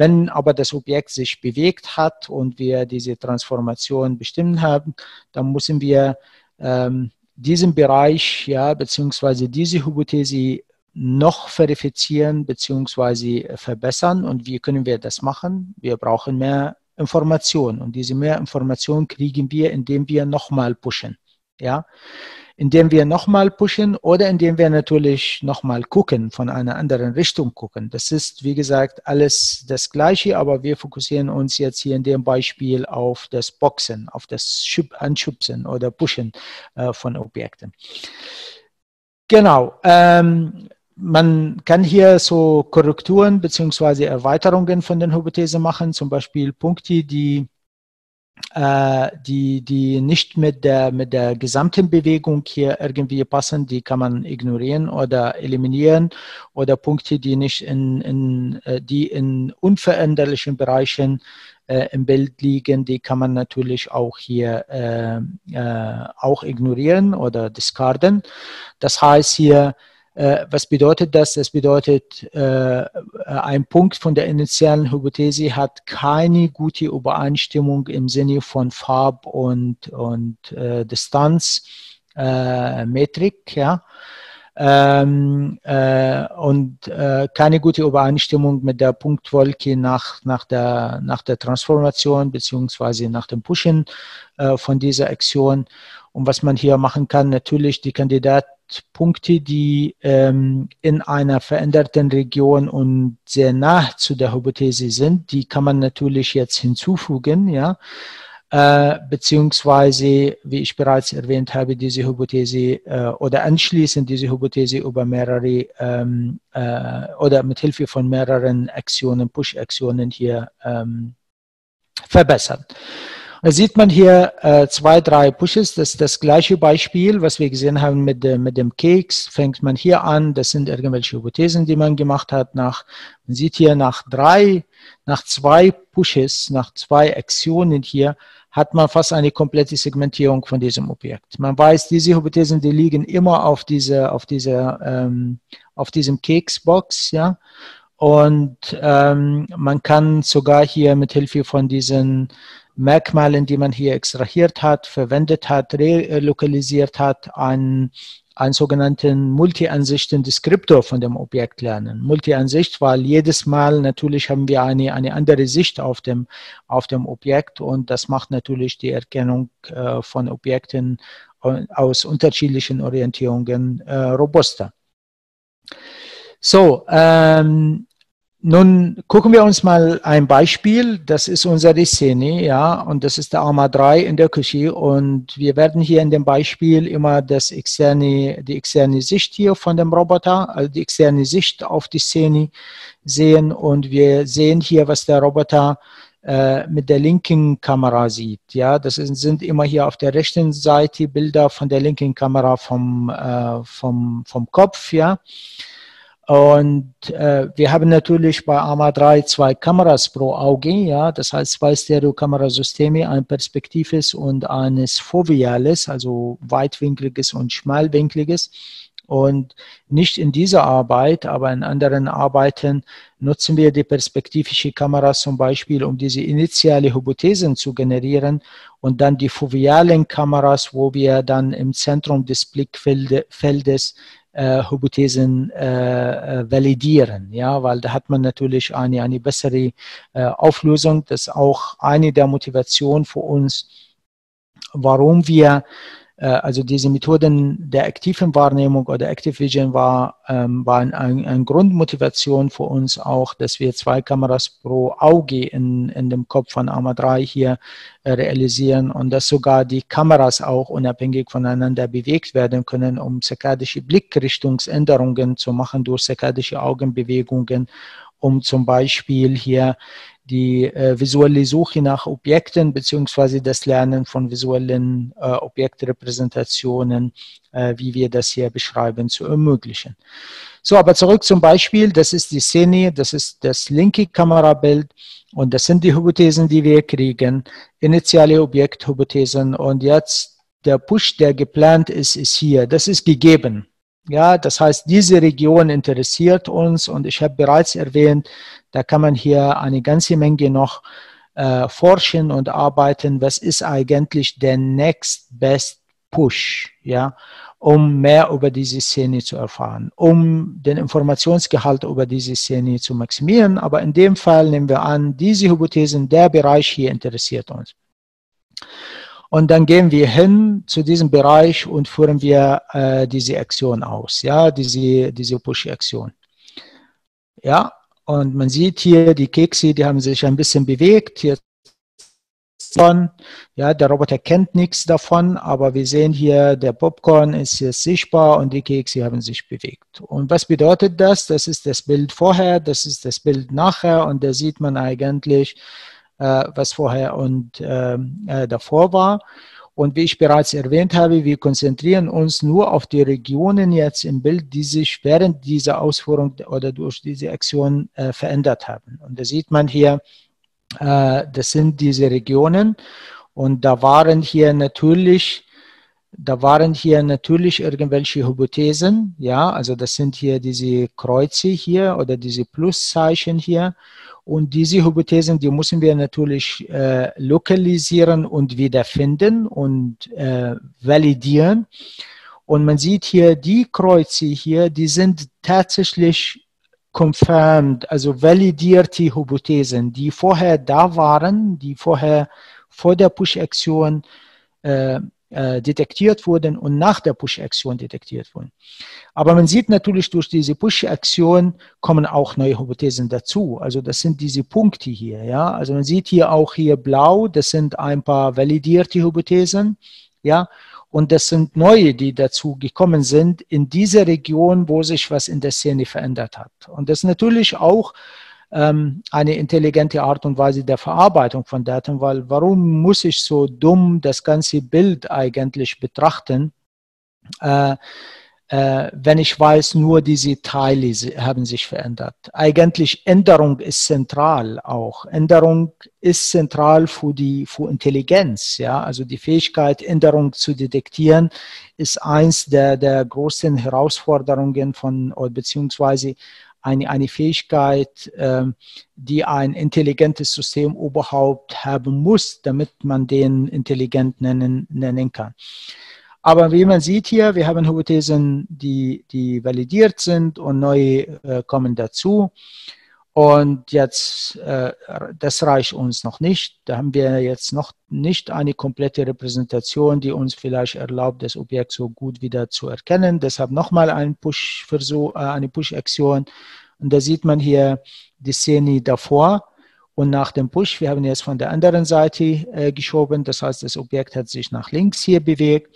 Wenn aber das Objekt sich bewegt hat und wir diese Transformation bestimmt haben, dann müssen wir ähm, diesen Bereich, ja, beziehungsweise diese Hypothese noch verifizieren bzw. verbessern. Und wie können wir das machen? Wir brauchen mehr Informationen und diese mehr Informationen kriegen wir, indem wir nochmal pushen. Ja? Indem wir nochmal pushen oder indem wir natürlich nochmal gucken, von einer anderen Richtung gucken. Das ist, wie gesagt, alles das Gleiche, aber wir fokussieren uns jetzt hier in dem Beispiel auf das Boxen, auf das Anschubsen oder Pushen äh, von Objekten. Genau. Ähm, Man kann hier so Korrekturen bzw. Erweiterungen von den Hypothesen machen, zum Beispiel Punkte, die, äh, die, die nicht mit der, mit der gesamten Bewegung hier irgendwie passen, die kann man ignorieren oder eliminieren oder Punkte, die, nicht in, in, die in unveränderlichen Bereichen äh, im Bild liegen, die kann man natürlich auch hier äh, äh, auch ignorieren oder discarden. Das heißt hier, was bedeutet das? Das bedeutet, ein Punkt von der initialen Hypothese hat keine gute Übereinstimmung im Sinne von Farb und, und äh, Distanzmetrik, äh, ja. Ähm, äh, und äh, keine gute Übereinstimmung mit der Punktwolke nach, nach, der, nach der Transformation bzw. nach dem Pushen äh, von dieser Aktion. Und was man hier machen kann, natürlich die Kandidatpunkte, die ähm, in einer veränderten Region und sehr nah zu der Hypothese sind, die kann man natürlich jetzt hinzufügen, ja. Äh, beziehungsweise, wie ich bereits erwähnt habe, diese Hypothese äh, oder anschließend diese Hypothese über mehrere ähm, äh, oder mit Hilfe von mehreren Aktionen, Push-Aktionen hier ähm, verbessern. Da sieht man hier äh, zwei, drei Pushes. Das ist das gleiche Beispiel, was wir gesehen haben mit, äh, mit dem Keks. Fängt man hier an. Das sind irgendwelche Hypothesen, die man gemacht hat. Nach, man sieht hier nach drei, nach zwei Pushes, nach zwei Aktionen hier, hat man fast eine komplette Segmentierung von diesem Objekt. Man weiß, diese Hypothesen, die liegen immer auf dieser, auf dieser, ähm, auf diesem Keksbox, ja. Und ähm, man kann sogar hier mit Hilfe von diesen Merkmalen, die man hier extrahiert hat, verwendet hat, relokalisiert hat, einen, einen sogenannten Multi-Ansichten-Deskriptor von dem Objekt lernen. Multi-Ansicht, weil jedes Mal natürlich haben wir eine, eine andere Sicht auf dem, auf dem Objekt, und das macht natürlich die Erkennung äh, von Objekten aus unterschiedlichen Orientierungen äh, robuster. So, ähm, nun gucken wir uns mal ein Beispiel. Das ist unsere Szene, ja, und das ist der Armar drei in der Küche, und wir werden hier in dem Beispiel immer das externe, die externe Sicht hier von dem Roboter, also die externe Sicht auf die Szene sehen, und wir sehen hier, was der Roboter äh, mit der linken Kamera sieht. Ja, das ist, sind immer hier auf der rechten Seite Bilder von der linken Kamera vom, äh, vom, vom Kopf, ja. Und äh, wir haben natürlich bei Armar drei zwei Kameras pro Auge, ja, das heißt zwei Stereo-Kamerasysteme, ein perspektives und eines foveales, also weitwinkliges und schmalwinkliges. Und nicht in dieser Arbeit, aber in anderen Arbeiten nutzen wir die perspektivische Kamera zum Beispiel, um diese initiale Hypothesen zu generieren, und dann die fovealen Kameras, wo wir dann im Zentrum des Blickfeldes Äh, Hypothesen äh, äh, validieren, ja, weil da hat man natürlich eine, eine bessere äh, Auflösung. Das ist auch eine der Motivationen für uns, warum wir äh, also diese Methoden der aktiven Wahrnehmung oder Active Vision war, ähm, waren eine ein Grundmotivation für uns auch, dass wir zwei Kameras pro Auge in, in dem Kopf von Armar drei hier äh, realisieren, und dass sogar die Kameras auch unabhängig voneinander bewegt werden können, um zirkadische Blickrichtungsänderungen zu machen durch zirkadische Augenbewegungen, um zum Beispiel hier die äh, visuelle Suche nach Objekten bzw. das Lernen von visuellen äh, Objektrepräsentationen, äh, wie wir das hier beschreiben, zu ermöglichen. So, aber zurück zum Beispiel. Das ist die Szene, das ist das linke Kamerabild, und das sind die Hypothesen, die wir kriegen, initiale Objekthypothesen, und jetzt der Push, der geplant ist, ist hier. Das ist gegeben. Ja, das heißt, diese Region interessiert uns, und ich habe bereits erwähnt, da kann man hier eine ganze Menge noch äh, forschen und arbeiten. Was ist eigentlich der Next Best Push, ja, um mehr über diese Szene zu erfahren, um den Informationsgehalt über diese Szene zu maximieren. Aber in dem Fall nehmen wir an, diese Hypothesen, der Bereich hier interessiert uns. Und dann gehen wir hin zu diesem Bereich und führen wir äh, diese Aktion aus, ja, diese, diese Push-Aktion. Ja, und man sieht hier, die Kekse, die haben sich ein bisschen bewegt. Jetzt ja, der Roboter kennt nichts davon, aber wir sehen hier, der Popcorn ist jetzt sichtbar und die Kekse haben sich bewegt. Und was bedeutet das? Das ist das Bild vorher, das ist das Bild nachher, und da sieht man eigentlich, was vorher und äh, davor war. Und wie ich bereits erwähnt habe, wir konzentrieren uns nur auf die Regionen jetzt im Bild, die sich während dieser Ausführung oder durch diese Aktion äh, verändert haben. Und da sieht man hier, äh, das sind diese Regionen, und da waren hier natürlich Da waren hier natürlich irgendwelche Hypothesen, ja, also das sind hier diese Kreuze hier oder diese Pluszeichen hier, und diese Hypothesen, die müssen wir natürlich äh, lokalisieren und wiederfinden und äh, validieren, und man sieht hier, die Kreuze hier, die sind tatsächlich confirmed, also validierte Hypothesen, die vorher da waren, die vorher vor der Push-Aktion äh, detektiert wurden und nach der Push-Aktion detektiert wurden. Aber man sieht natürlich, durch diese Push-Aktion kommen auch neue Hypothesen dazu. Also das sind diese Punkte hier. Ja? Also man sieht hier auch hier blau, das sind ein paar validierte Hypothesen. Ja? Und das sind neue, die dazu gekommen sind in dieser Region, wo sich was in der Szene verändert hat. Und das natürlich auch ähm, eine intelligente Art und Weise der Verarbeitung von Daten, weil warum muss ich so dumm das ganze Bild eigentlich betrachten, äh, äh, wenn ich weiß, nur diese Teile haben sich verändert. Eigentlich Änderung ist zentral auch. Änderung ist zentral für die für Intelligenz. Ja? Also die Fähigkeit, Änderung zu detektieren, ist eins der, der großen Herausforderungen von, beziehungsweise eine, eine Fähigkeit, ähm, die ein intelligentes System überhaupt haben muss, damit man den intelligent nennen, nennen kann. Aber wie man sieht hier, wir haben Hypothesen, die, die validiert sind und neue äh, kommen dazu. Und jetzt, äh, das reicht uns noch nicht. Da haben wir jetzt noch nicht eine komplette Repräsentation, die uns vielleicht erlaubt, das Objekt so gut wieder zu erkennen. Deshalb nochmal ein Push Versuch, äh, eine Push-Aktion. Und da sieht man hier die Szene davor und nach dem Push. Wir haben jetzt von der anderen Seite äh, geschoben. Das heißt, das Objekt hat sich nach links hier bewegt.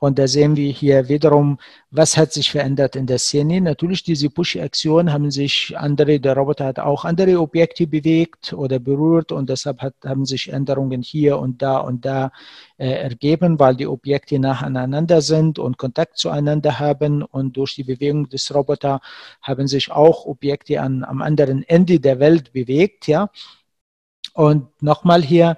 Und da sehen wir hier wiederum, was hat sich verändert in der Szene. Natürlich diese Push-Aktion haben sich andere, der Roboter hat auch andere Objekte bewegt oder berührt und deshalb hat, haben sich Änderungen hier und da und da äh, ergeben, weil die Objekte nacheinander sind und Kontakt zueinander haben und durch die Bewegung des Roboters haben sich auch Objekte an, am anderen Ende der Welt bewegt. Ja. Und nochmal hier,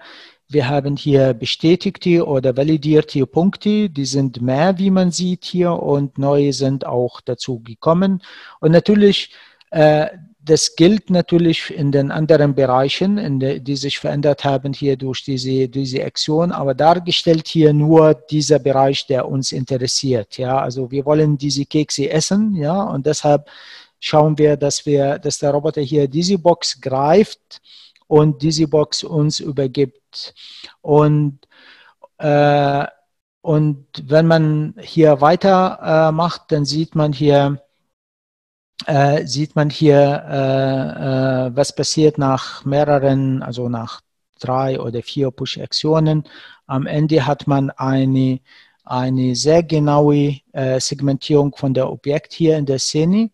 wir haben hier bestätigte oder validierte Punkte, die sind mehr, wie man sieht hier, und neue sind auch dazu gekommen. Und natürlich, äh, das gilt natürlich in den anderen Bereichen, in de, die sich verändert haben hier durch diese, diese Aktion, aber dargestellt hier nur dieser Bereich, der uns interessiert. Ja, also wir wollen diese Kekse essen, ja, und deshalb schauen wir, dass wir, dass der Roboter hier diese Box greift und diese Box uns übergibt. Und, äh, und wenn man hier weiter äh, macht, dann sieht man hier, äh, sieht man hier äh, äh, was passiert nach mehreren, also nach drei oder vier Push-Aktionen. Am Ende hat man eine, eine sehr genaue äh, Segmentierung von der Objekt hier in der Szene,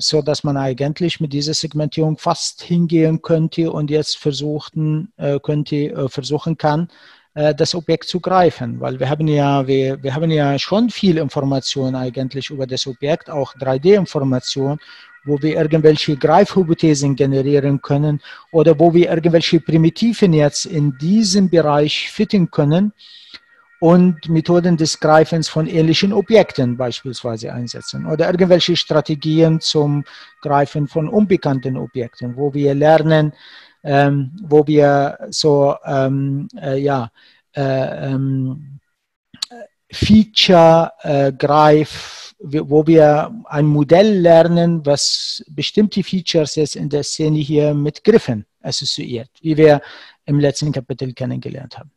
so dass man eigentlich mit dieser Segmentierung fast hingehen könnte und jetzt versuchen, könnte, versuchen kann, das Objekt zu greifen. Weil wir haben ja, wir, wir haben ja schon viel Information eigentlich über das Objekt, auch drei D-Information, wo wir irgendwelche Greifhypothesen generieren können oder wo wir irgendwelche Primitiven jetzt in diesem Bereich fitten können und Methoden des Greifens von ähnlichen Objekten beispielsweise einsetzen oder irgendwelche Strategien zum Greifen von unbekannten Objekten, wo wir lernen, ähm, wo wir so ähm, äh, ja, äh, ähm, Feature äh, greif, wo wir ein Modell lernen, was bestimmte Features jetzt in der Szene hier mit Griffen assoziiert, wie wir im letzten Kapitel kennengelernt haben.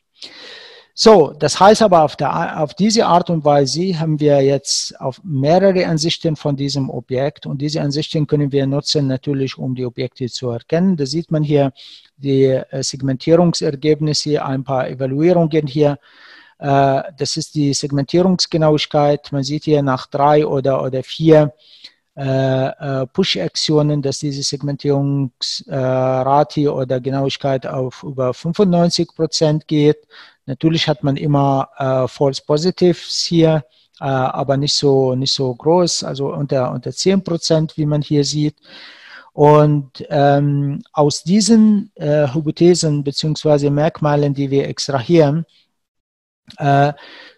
So, das heißt aber, auf, der, auf diese Art und Weise haben wir jetzt auf mehrere Ansichten von diesem Objekt und diese Ansichten können wir nutzen natürlich, um die Objekte zu erkennen. Da sieht man hier die Segmentierungsergebnisse, ein paar Evaluierungen hier. Das ist die Segmentierungsgenauigkeit. Man sieht hier nach drei oder, oder vier Push-Aktionen, dass diese Segmentierungsrate oder Genauigkeit auf über fünfundneunzig Prozent geht. Natürlich hat man immer äh, False Positives hier, äh, aber nicht so, nicht so groß, also unter, unter zehn Prozent, wie man hier sieht. Und ähm, aus diesen äh, Hypothesen bzw. Merkmalen, die wir extrahieren, äh,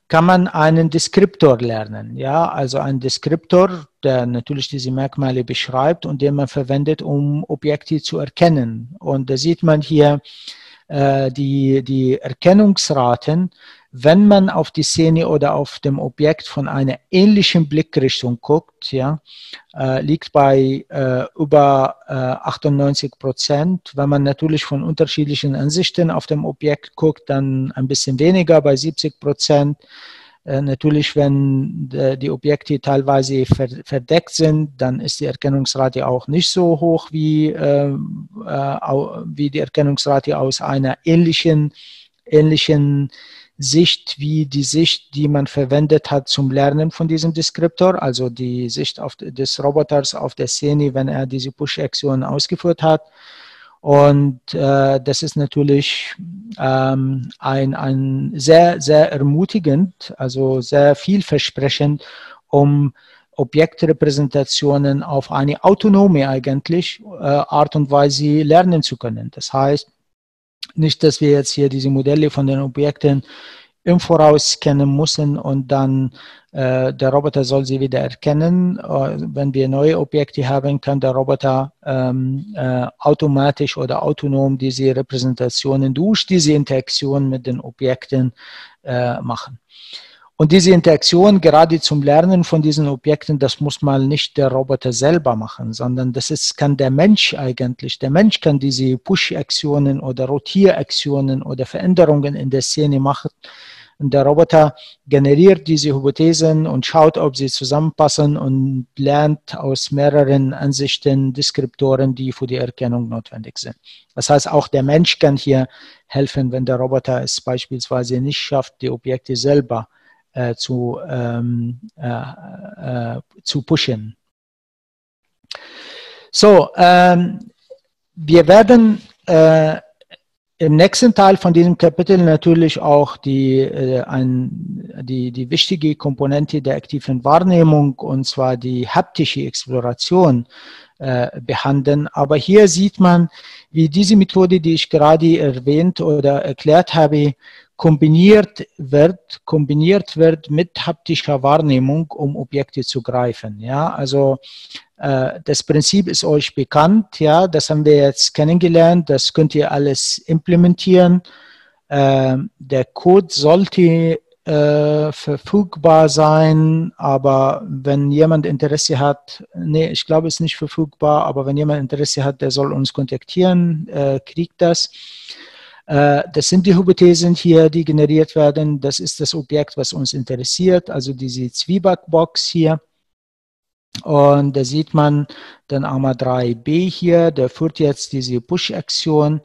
kann man einen Deskriptor lernen. Ja? Also ein Deskriptor, der natürlich diese Merkmale beschreibt und den man verwendet, um Objekte zu erkennen. Und da sieht man hier, Die, die Erkennungsraten, wenn man auf die Szene oder auf dem Objekt von einer ähnlichen Blickrichtung guckt, ja, äh, liegt bei äh, über äh, achtundneunzig Prozent. Wenn man natürlich von unterschiedlichen Ansichten auf dem Objekt guckt, dann ein bisschen weniger, bei siebzig Prozent. Äh, natürlich, wenn äh, die Objekte teilweise ver verdeckt sind, dann ist die Erkennungsrate auch nicht so hoch wie, äh, äh, wie die Erkennungsrate aus einer ähnlichen, ähnlichen Sicht wie die Sicht, die man verwendet hat zum Lernen von diesem Deskriptor, also die Sicht auf, des Roboters auf der Szene, wenn er diese Push-Aktion ausgeführt hat. Und äh, das ist natürlich ähm, ein, ein sehr, sehr ermutigend, also sehr vielversprechend, um Objektrepräsentationen auf eine autonome eigentlich äh, Art und Weise lernen zu können. Das heißt, nicht, dass wir jetzt hier diese Modelle von den Objekten im Voraus scannen müssen und dann äh, der Roboter soll sie wieder erkennen. Wenn wir neue Objekte haben, kann der Roboter ähm, äh, automatisch oder autonom diese Repräsentationen durch diese Interaktion mit den Objekten äh, machen. Und diese Interaktion, gerade zum Lernen von diesen Objekten, das muss mal nicht der Roboter selber machen, sondern das ist, kann der Mensch eigentlich. Der Mensch kann diese Push-Aktionen oder Rotieraktionen oder Veränderungen in der Szene machen. Und der Roboter generiert diese Hypothesen und schaut, ob sie zusammenpassen und lernt aus mehreren Ansichten Deskriptoren, die für die Erkennung notwendig sind. Das heißt, auch der Mensch kann hier helfen, wenn der Roboter es beispielsweise nicht schafft, die Objekte selber Äh, zu, ähm, äh, äh, zu pushen. So, ähm, wir werden äh, im nächsten Teil von diesem Kapitel natürlich auch die, äh, ein, die, die wichtige Komponente der aktiven Wahrnehmung, und zwar die haptische Exploration, äh, behandeln. Aber hier sieht man, wie diese Methode, die ich gerade erwähnt oder erklärt habe, kombiniert wird, kombiniert wird mit haptischer Wahrnehmung, um Objekte zu greifen. Ja, also äh, das Prinzip ist euch bekannt, ja, das haben wir jetzt kennengelernt, das könnt ihr alles implementieren. Äh, der Code sollte äh, verfügbar sein, aber wenn jemand Interesse hat, nee, ich glaube, es ist nicht verfügbar, aber wenn jemand Interesse hat, der soll uns kontaktieren, äh, kriegt das. Das sind die Hypothesen hier, die generiert werden. Das ist das Objekt, was uns interessiert, also diese Zwiebackbox hier. Und da sieht man den Armar drei b hier, der führt jetzt diese Push-Aktion.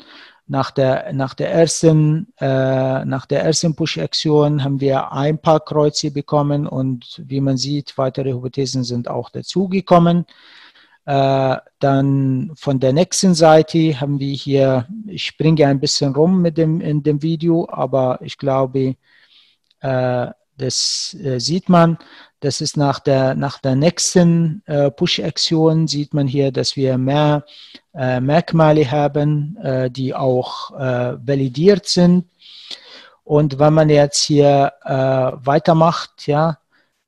Nach der, nach der ersten, äh, nach der ersten Push-Aktion haben wir ein paar Kreuze bekommen und wie man sieht, weitere Hypothesen sind auch dazugekommen. Dann von der nächsten Seite haben wir hier, ich springe ein bisschen rum mit dem, in dem Video, aber ich glaube, das sieht man, das ist nach der, nach der nächsten Push-Aktion, sieht man hier, dass wir mehr Merkmale haben, die auch validiert sind. Und wenn man jetzt hier weitermacht, ja,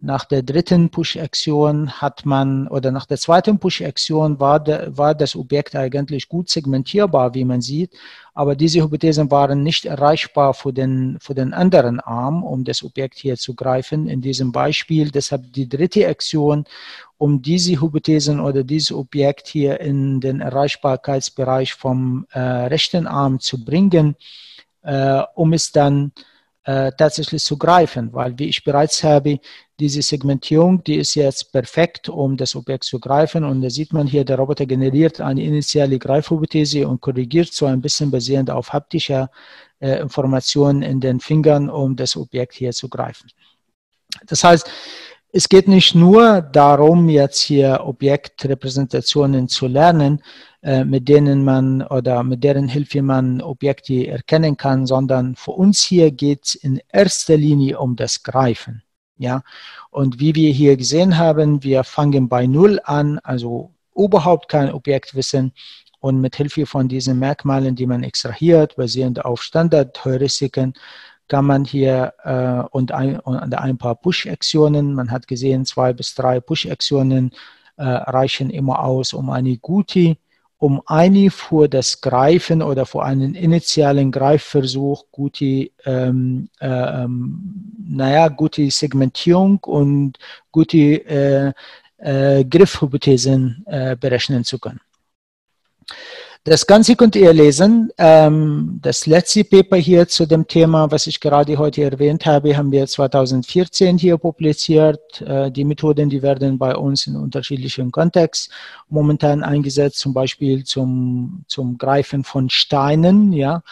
nach der dritten Push-Aktion hat man, oder nach der zweiten Push-Aktion war, de, war das Objekt eigentlich gut segmentierbar, wie man sieht, aber diese Hypothesen waren nicht erreichbar für den, für den anderen Arm, um das Objekt hier zu greifen, in diesem Beispiel. Deshalb die dritte Aktion, um diese Hypothesen oder dieses Objekt hier in den Erreichbarkeitsbereich vom äh, rechten Arm zu bringen, äh, um es dann Äh, tatsächlich zu greifen, weil, wie ich bereits habe, diese Segmentierung, die ist jetzt perfekt, um das Objekt zu greifen, und da sieht man hier, der Roboter generiert eine initiale Greifhypothese und korrigiert so ein bisschen basierend auf haptischer äh, Informationen in den Fingern, um das Objekt hier zu greifen. Das heißt, es geht nicht nur darum, jetzt hier Objektrepräsentationen zu lernen, mit denen man oder mit deren Hilfe man Objekte erkennen kann, sondern für uns hier geht es in erster Linie um das Greifen. Ja? Und wie wir hier gesehen haben, wir fangen bei Null an, also überhaupt kein Objektwissen, und mit Hilfe von diesen Merkmalen, die man extrahiert, basierend auf Standardheuristiken, kann man hier äh, und, ein, und ein paar Push-Aktionen, man hat gesehen, zwei bis drei Push-Aktionen äh, reichen immer aus, um eine gute um eine für das Greifen oder für einen initialen Greifversuch gute, ähm, ähm, naja, gute Segmentierung und gute äh, äh, Griffhypothesen äh, berechnen zu können. Das Ganze könnt ihr lesen. Ähm, das letzte Paper hier zu dem Thema, was ich gerade heute erwähnt habe, haben wir zweitausendvierzehn hier publiziert. Äh, die Methoden, die werden bei uns in unterschiedlichen Kontexten momentan eingesetzt, zum Beispiel zum, zum Greifen von Steinen, ja,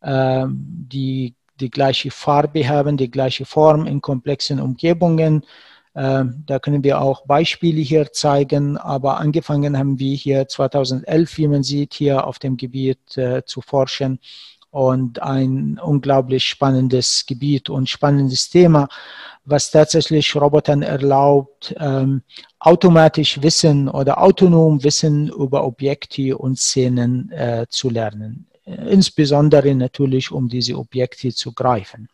äh, die die gleiche Farbe haben, die gleiche Form in komplexen Umgebungen. Ähm, da können wir auch Beispiele hier zeigen, aber angefangen haben wir hier zweitausendelf, wie man sieht, hier auf dem Gebiet äh, zu forschen, und ein unglaublich spannendes Gebiet und spannendes Thema, was tatsächlich Robotern erlaubt, ähm, automatisch Wissen oder autonom Wissen über Objekte und Szenen äh, zu lernen, insbesondere natürlich, um diese Objekte zu greifen.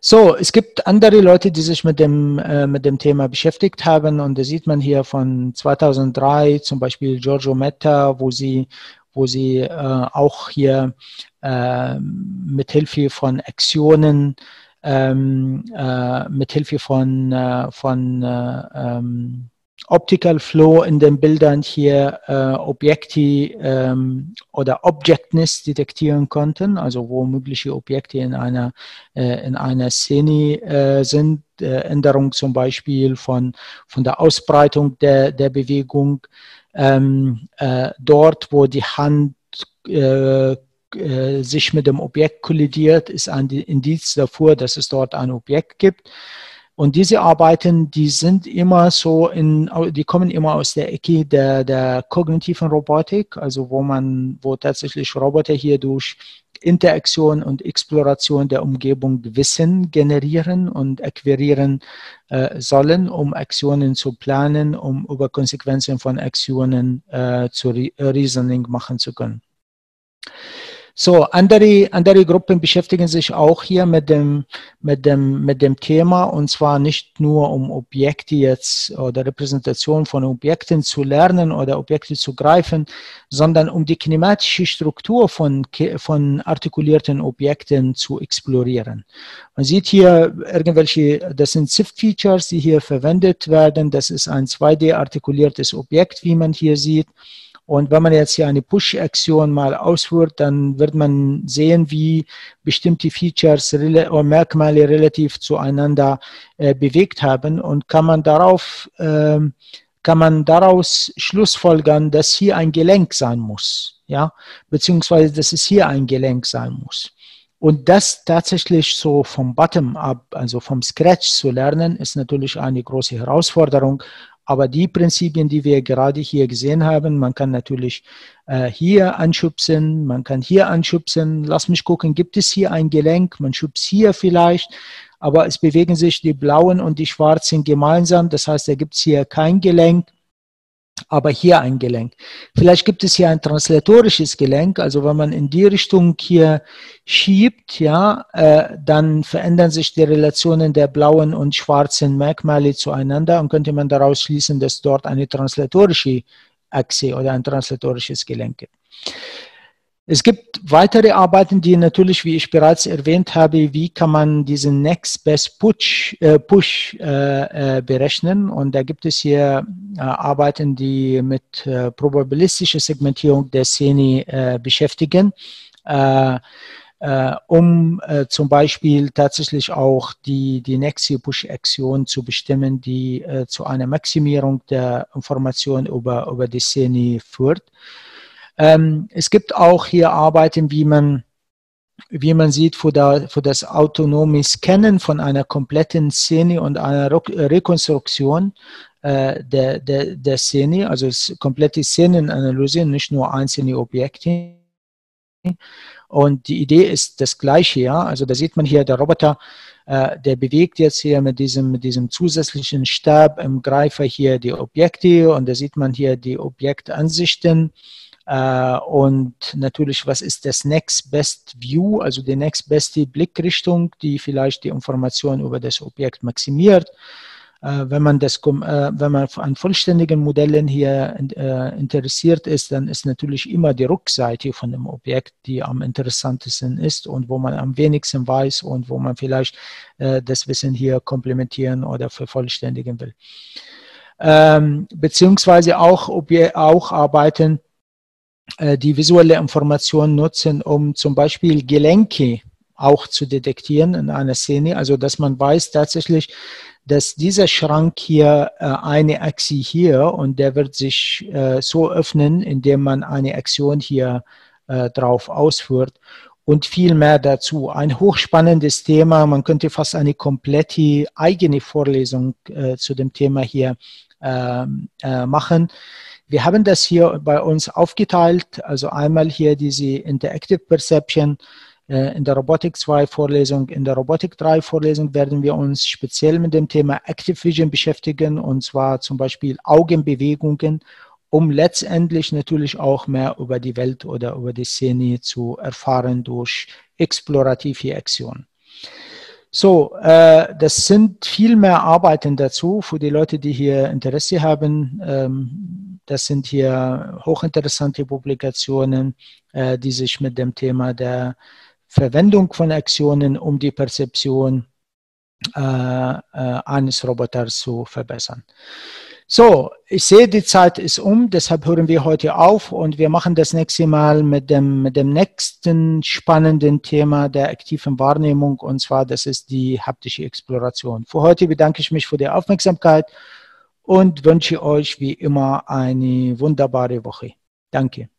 So, es gibt andere Leute, die sich mit dem, äh, mit dem Thema beschäftigt haben, und da sieht man hier von zweitausenddrei zum Beispiel Giorgio Metta, wo sie, wo sie äh, auch hier äh, mit Hilfe von Aktionen, ähm, äh, mit Hilfe von, äh, von äh, ähm, Optical Flow in den Bildern hier äh, Objekte ähm, oder Objectness detektieren konnten, also wo mögliche Objekte in einer, äh, in einer Szene äh, sind, äh, Änderung zum Beispiel von, von der Ausbreitung der, der Bewegung, ähm, äh, dort wo die Hand äh, äh, sich mit dem Objekt kollidiert, ist ein Indiz dafür, dass es dort ein Objekt gibt. Und diese Arbeiten, die sind immer so, in, die kommen immer aus der Ecke der, der kognitiven Robotik, also wo man, wo tatsächlich Roboter hier durch Interaktion und Exploration der Umgebung Wissen generieren und akquirieren äh, sollen, um Aktionen zu planen, um über Konsequenzen von Aktionen äh, zu Re- Reasoning machen zu können. So, andere, andere Gruppen beschäftigen sich auch hier mit dem, mit, dem, mit dem Thema, und zwar nicht nur um Objekte jetzt oder Repräsentation von Objekten zu lernen oder Objekte zu greifen, sondern um die kinematische Struktur von, von artikulierten Objekten zu explorieren. Man sieht hier irgendwelche, das sind SIFT-Features, die hier verwendet werden. Das ist ein zwei D-artikuliertes Objekt, wie man hier sieht. Und wenn man jetzt hier eine Push-Aktion mal ausführt, dann wird man sehen, wie bestimmte Features oder Merkmale relativ zueinander äh, bewegt haben. Und kann man, darauf, äh, kann man daraus schlussfolgern, dass hier ein Gelenk sein muss, ja? Beziehungsweise dass es hier ein Gelenk sein muss. Und das tatsächlich so vom Bottom-up, also vom Scratch zu lernen, ist natürlich eine große Herausforderung. Aber die Prinzipien, die wir gerade hier gesehen haben, man kann natürlich äh, hier anschubsen, man kann hier anschubsen, lass mich gucken, gibt es hier ein Gelenk, man schubst hier vielleicht, aber es bewegen sich die blauen und die schwarzen gemeinsam, das heißt, da gibt es hier kein Gelenk, aber hier ein Gelenk. Vielleicht gibt es hier ein translatorisches Gelenk, also wenn man in die Richtung hier schiebt, ja, äh, dann verändern sich die Relationen der blauen und schwarzen Merkmale zueinander, und könnte man daraus schließen, dass dort eine translatorische Achse oder ein translatorisches Gelenk gibt. Es gibt weitere Arbeiten, die natürlich, wie ich bereits erwähnt habe, wie kann man diesen Next Best Push, äh, Push äh, äh, berechnen. Und da gibt es hier äh, Arbeiten, die mit äh, probabilistischer Segmentierung der Szene äh, beschäftigen, äh, äh, um äh, zum Beispiel tatsächlich auch die, die nächste Push-Aktion zu bestimmen, die äh, zu einer Maximierung der Information über, über die Szene führt. Ähm, es gibt auch hier Arbeiten, wie man, wie man sieht, für, da, für das autonome Scannen von einer kompletten Szene und einer Rekonstruktion äh, der, der, der Szene, also komplette Szenenanalyse, nicht nur einzelne Objekte. Und die Idee ist das Gleiche, ja. Also da sieht man hier, der Roboter, äh, der bewegt jetzt hier mit diesem, mit diesem zusätzlichen Stab im Greifer hier die Objekte, und da sieht man hier die Objektansichten. Uh, und natürlich, was ist das Next Best View, also die Next Beste Blickrichtung, die vielleicht die Information über das Objekt maximiert. Uh, wenn man das, uh, wenn man an vollständigen Modellen hier uh, interessiert ist, dann ist natürlich immer die Rückseite von dem Objekt, die am interessantesten ist und wo man am wenigsten weiß und wo man vielleicht uh, das Wissen hier komplementieren oder vervollständigen will. Uh, beziehungsweise auch, auch arbeiten, die visuelle Information nutzen, um zum Beispiel Gelenke auch zu detektieren in einer Szene, also dass man weiß tatsächlich, dass dieser Schrank hier äh, eine Achse hier, und der wird sich äh, so öffnen, indem man eine Aktion hier äh, drauf ausführt, und viel mehr dazu. Ein hochspannendes Thema, man könnte fast eine komplette eigene Vorlesung äh, zu dem Thema hier äh, äh, machen. Wir haben das hier bei uns aufgeteilt, also einmal hier diese Interactive Perception, äh, in der Robotik zwei Vorlesung, in der Robotik drei Vorlesung werden wir uns speziell mit dem Thema Active Vision beschäftigen, und zwar zum Beispiel Augenbewegungen, um letztendlich natürlich auch mehr über die Welt oder über die Szene zu erfahren durch explorative Aktion. So, äh, das sind viel mehr Arbeiten dazu für die Leute, die hier Interesse haben. Ähm, das sind hier hochinteressante Publikationen, äh, die sich mit dem Thema der Verwendung von Aktionen, um die Perzeption äh, äh, eines Roboters zu verbessern. So, ich sehe, die Zeit ist um, deshalb hören wir heute auf und wir machen das nächste Mal mit dem, mit dem nächsten spannenden Thema der aktiven Wahrnehmung, und zwar das ist die haptische Exploration. Für heute bedanke ich mich für die Aufmerksamkeit und wünsche euch wie immer eine wunderbare Woche. Danke.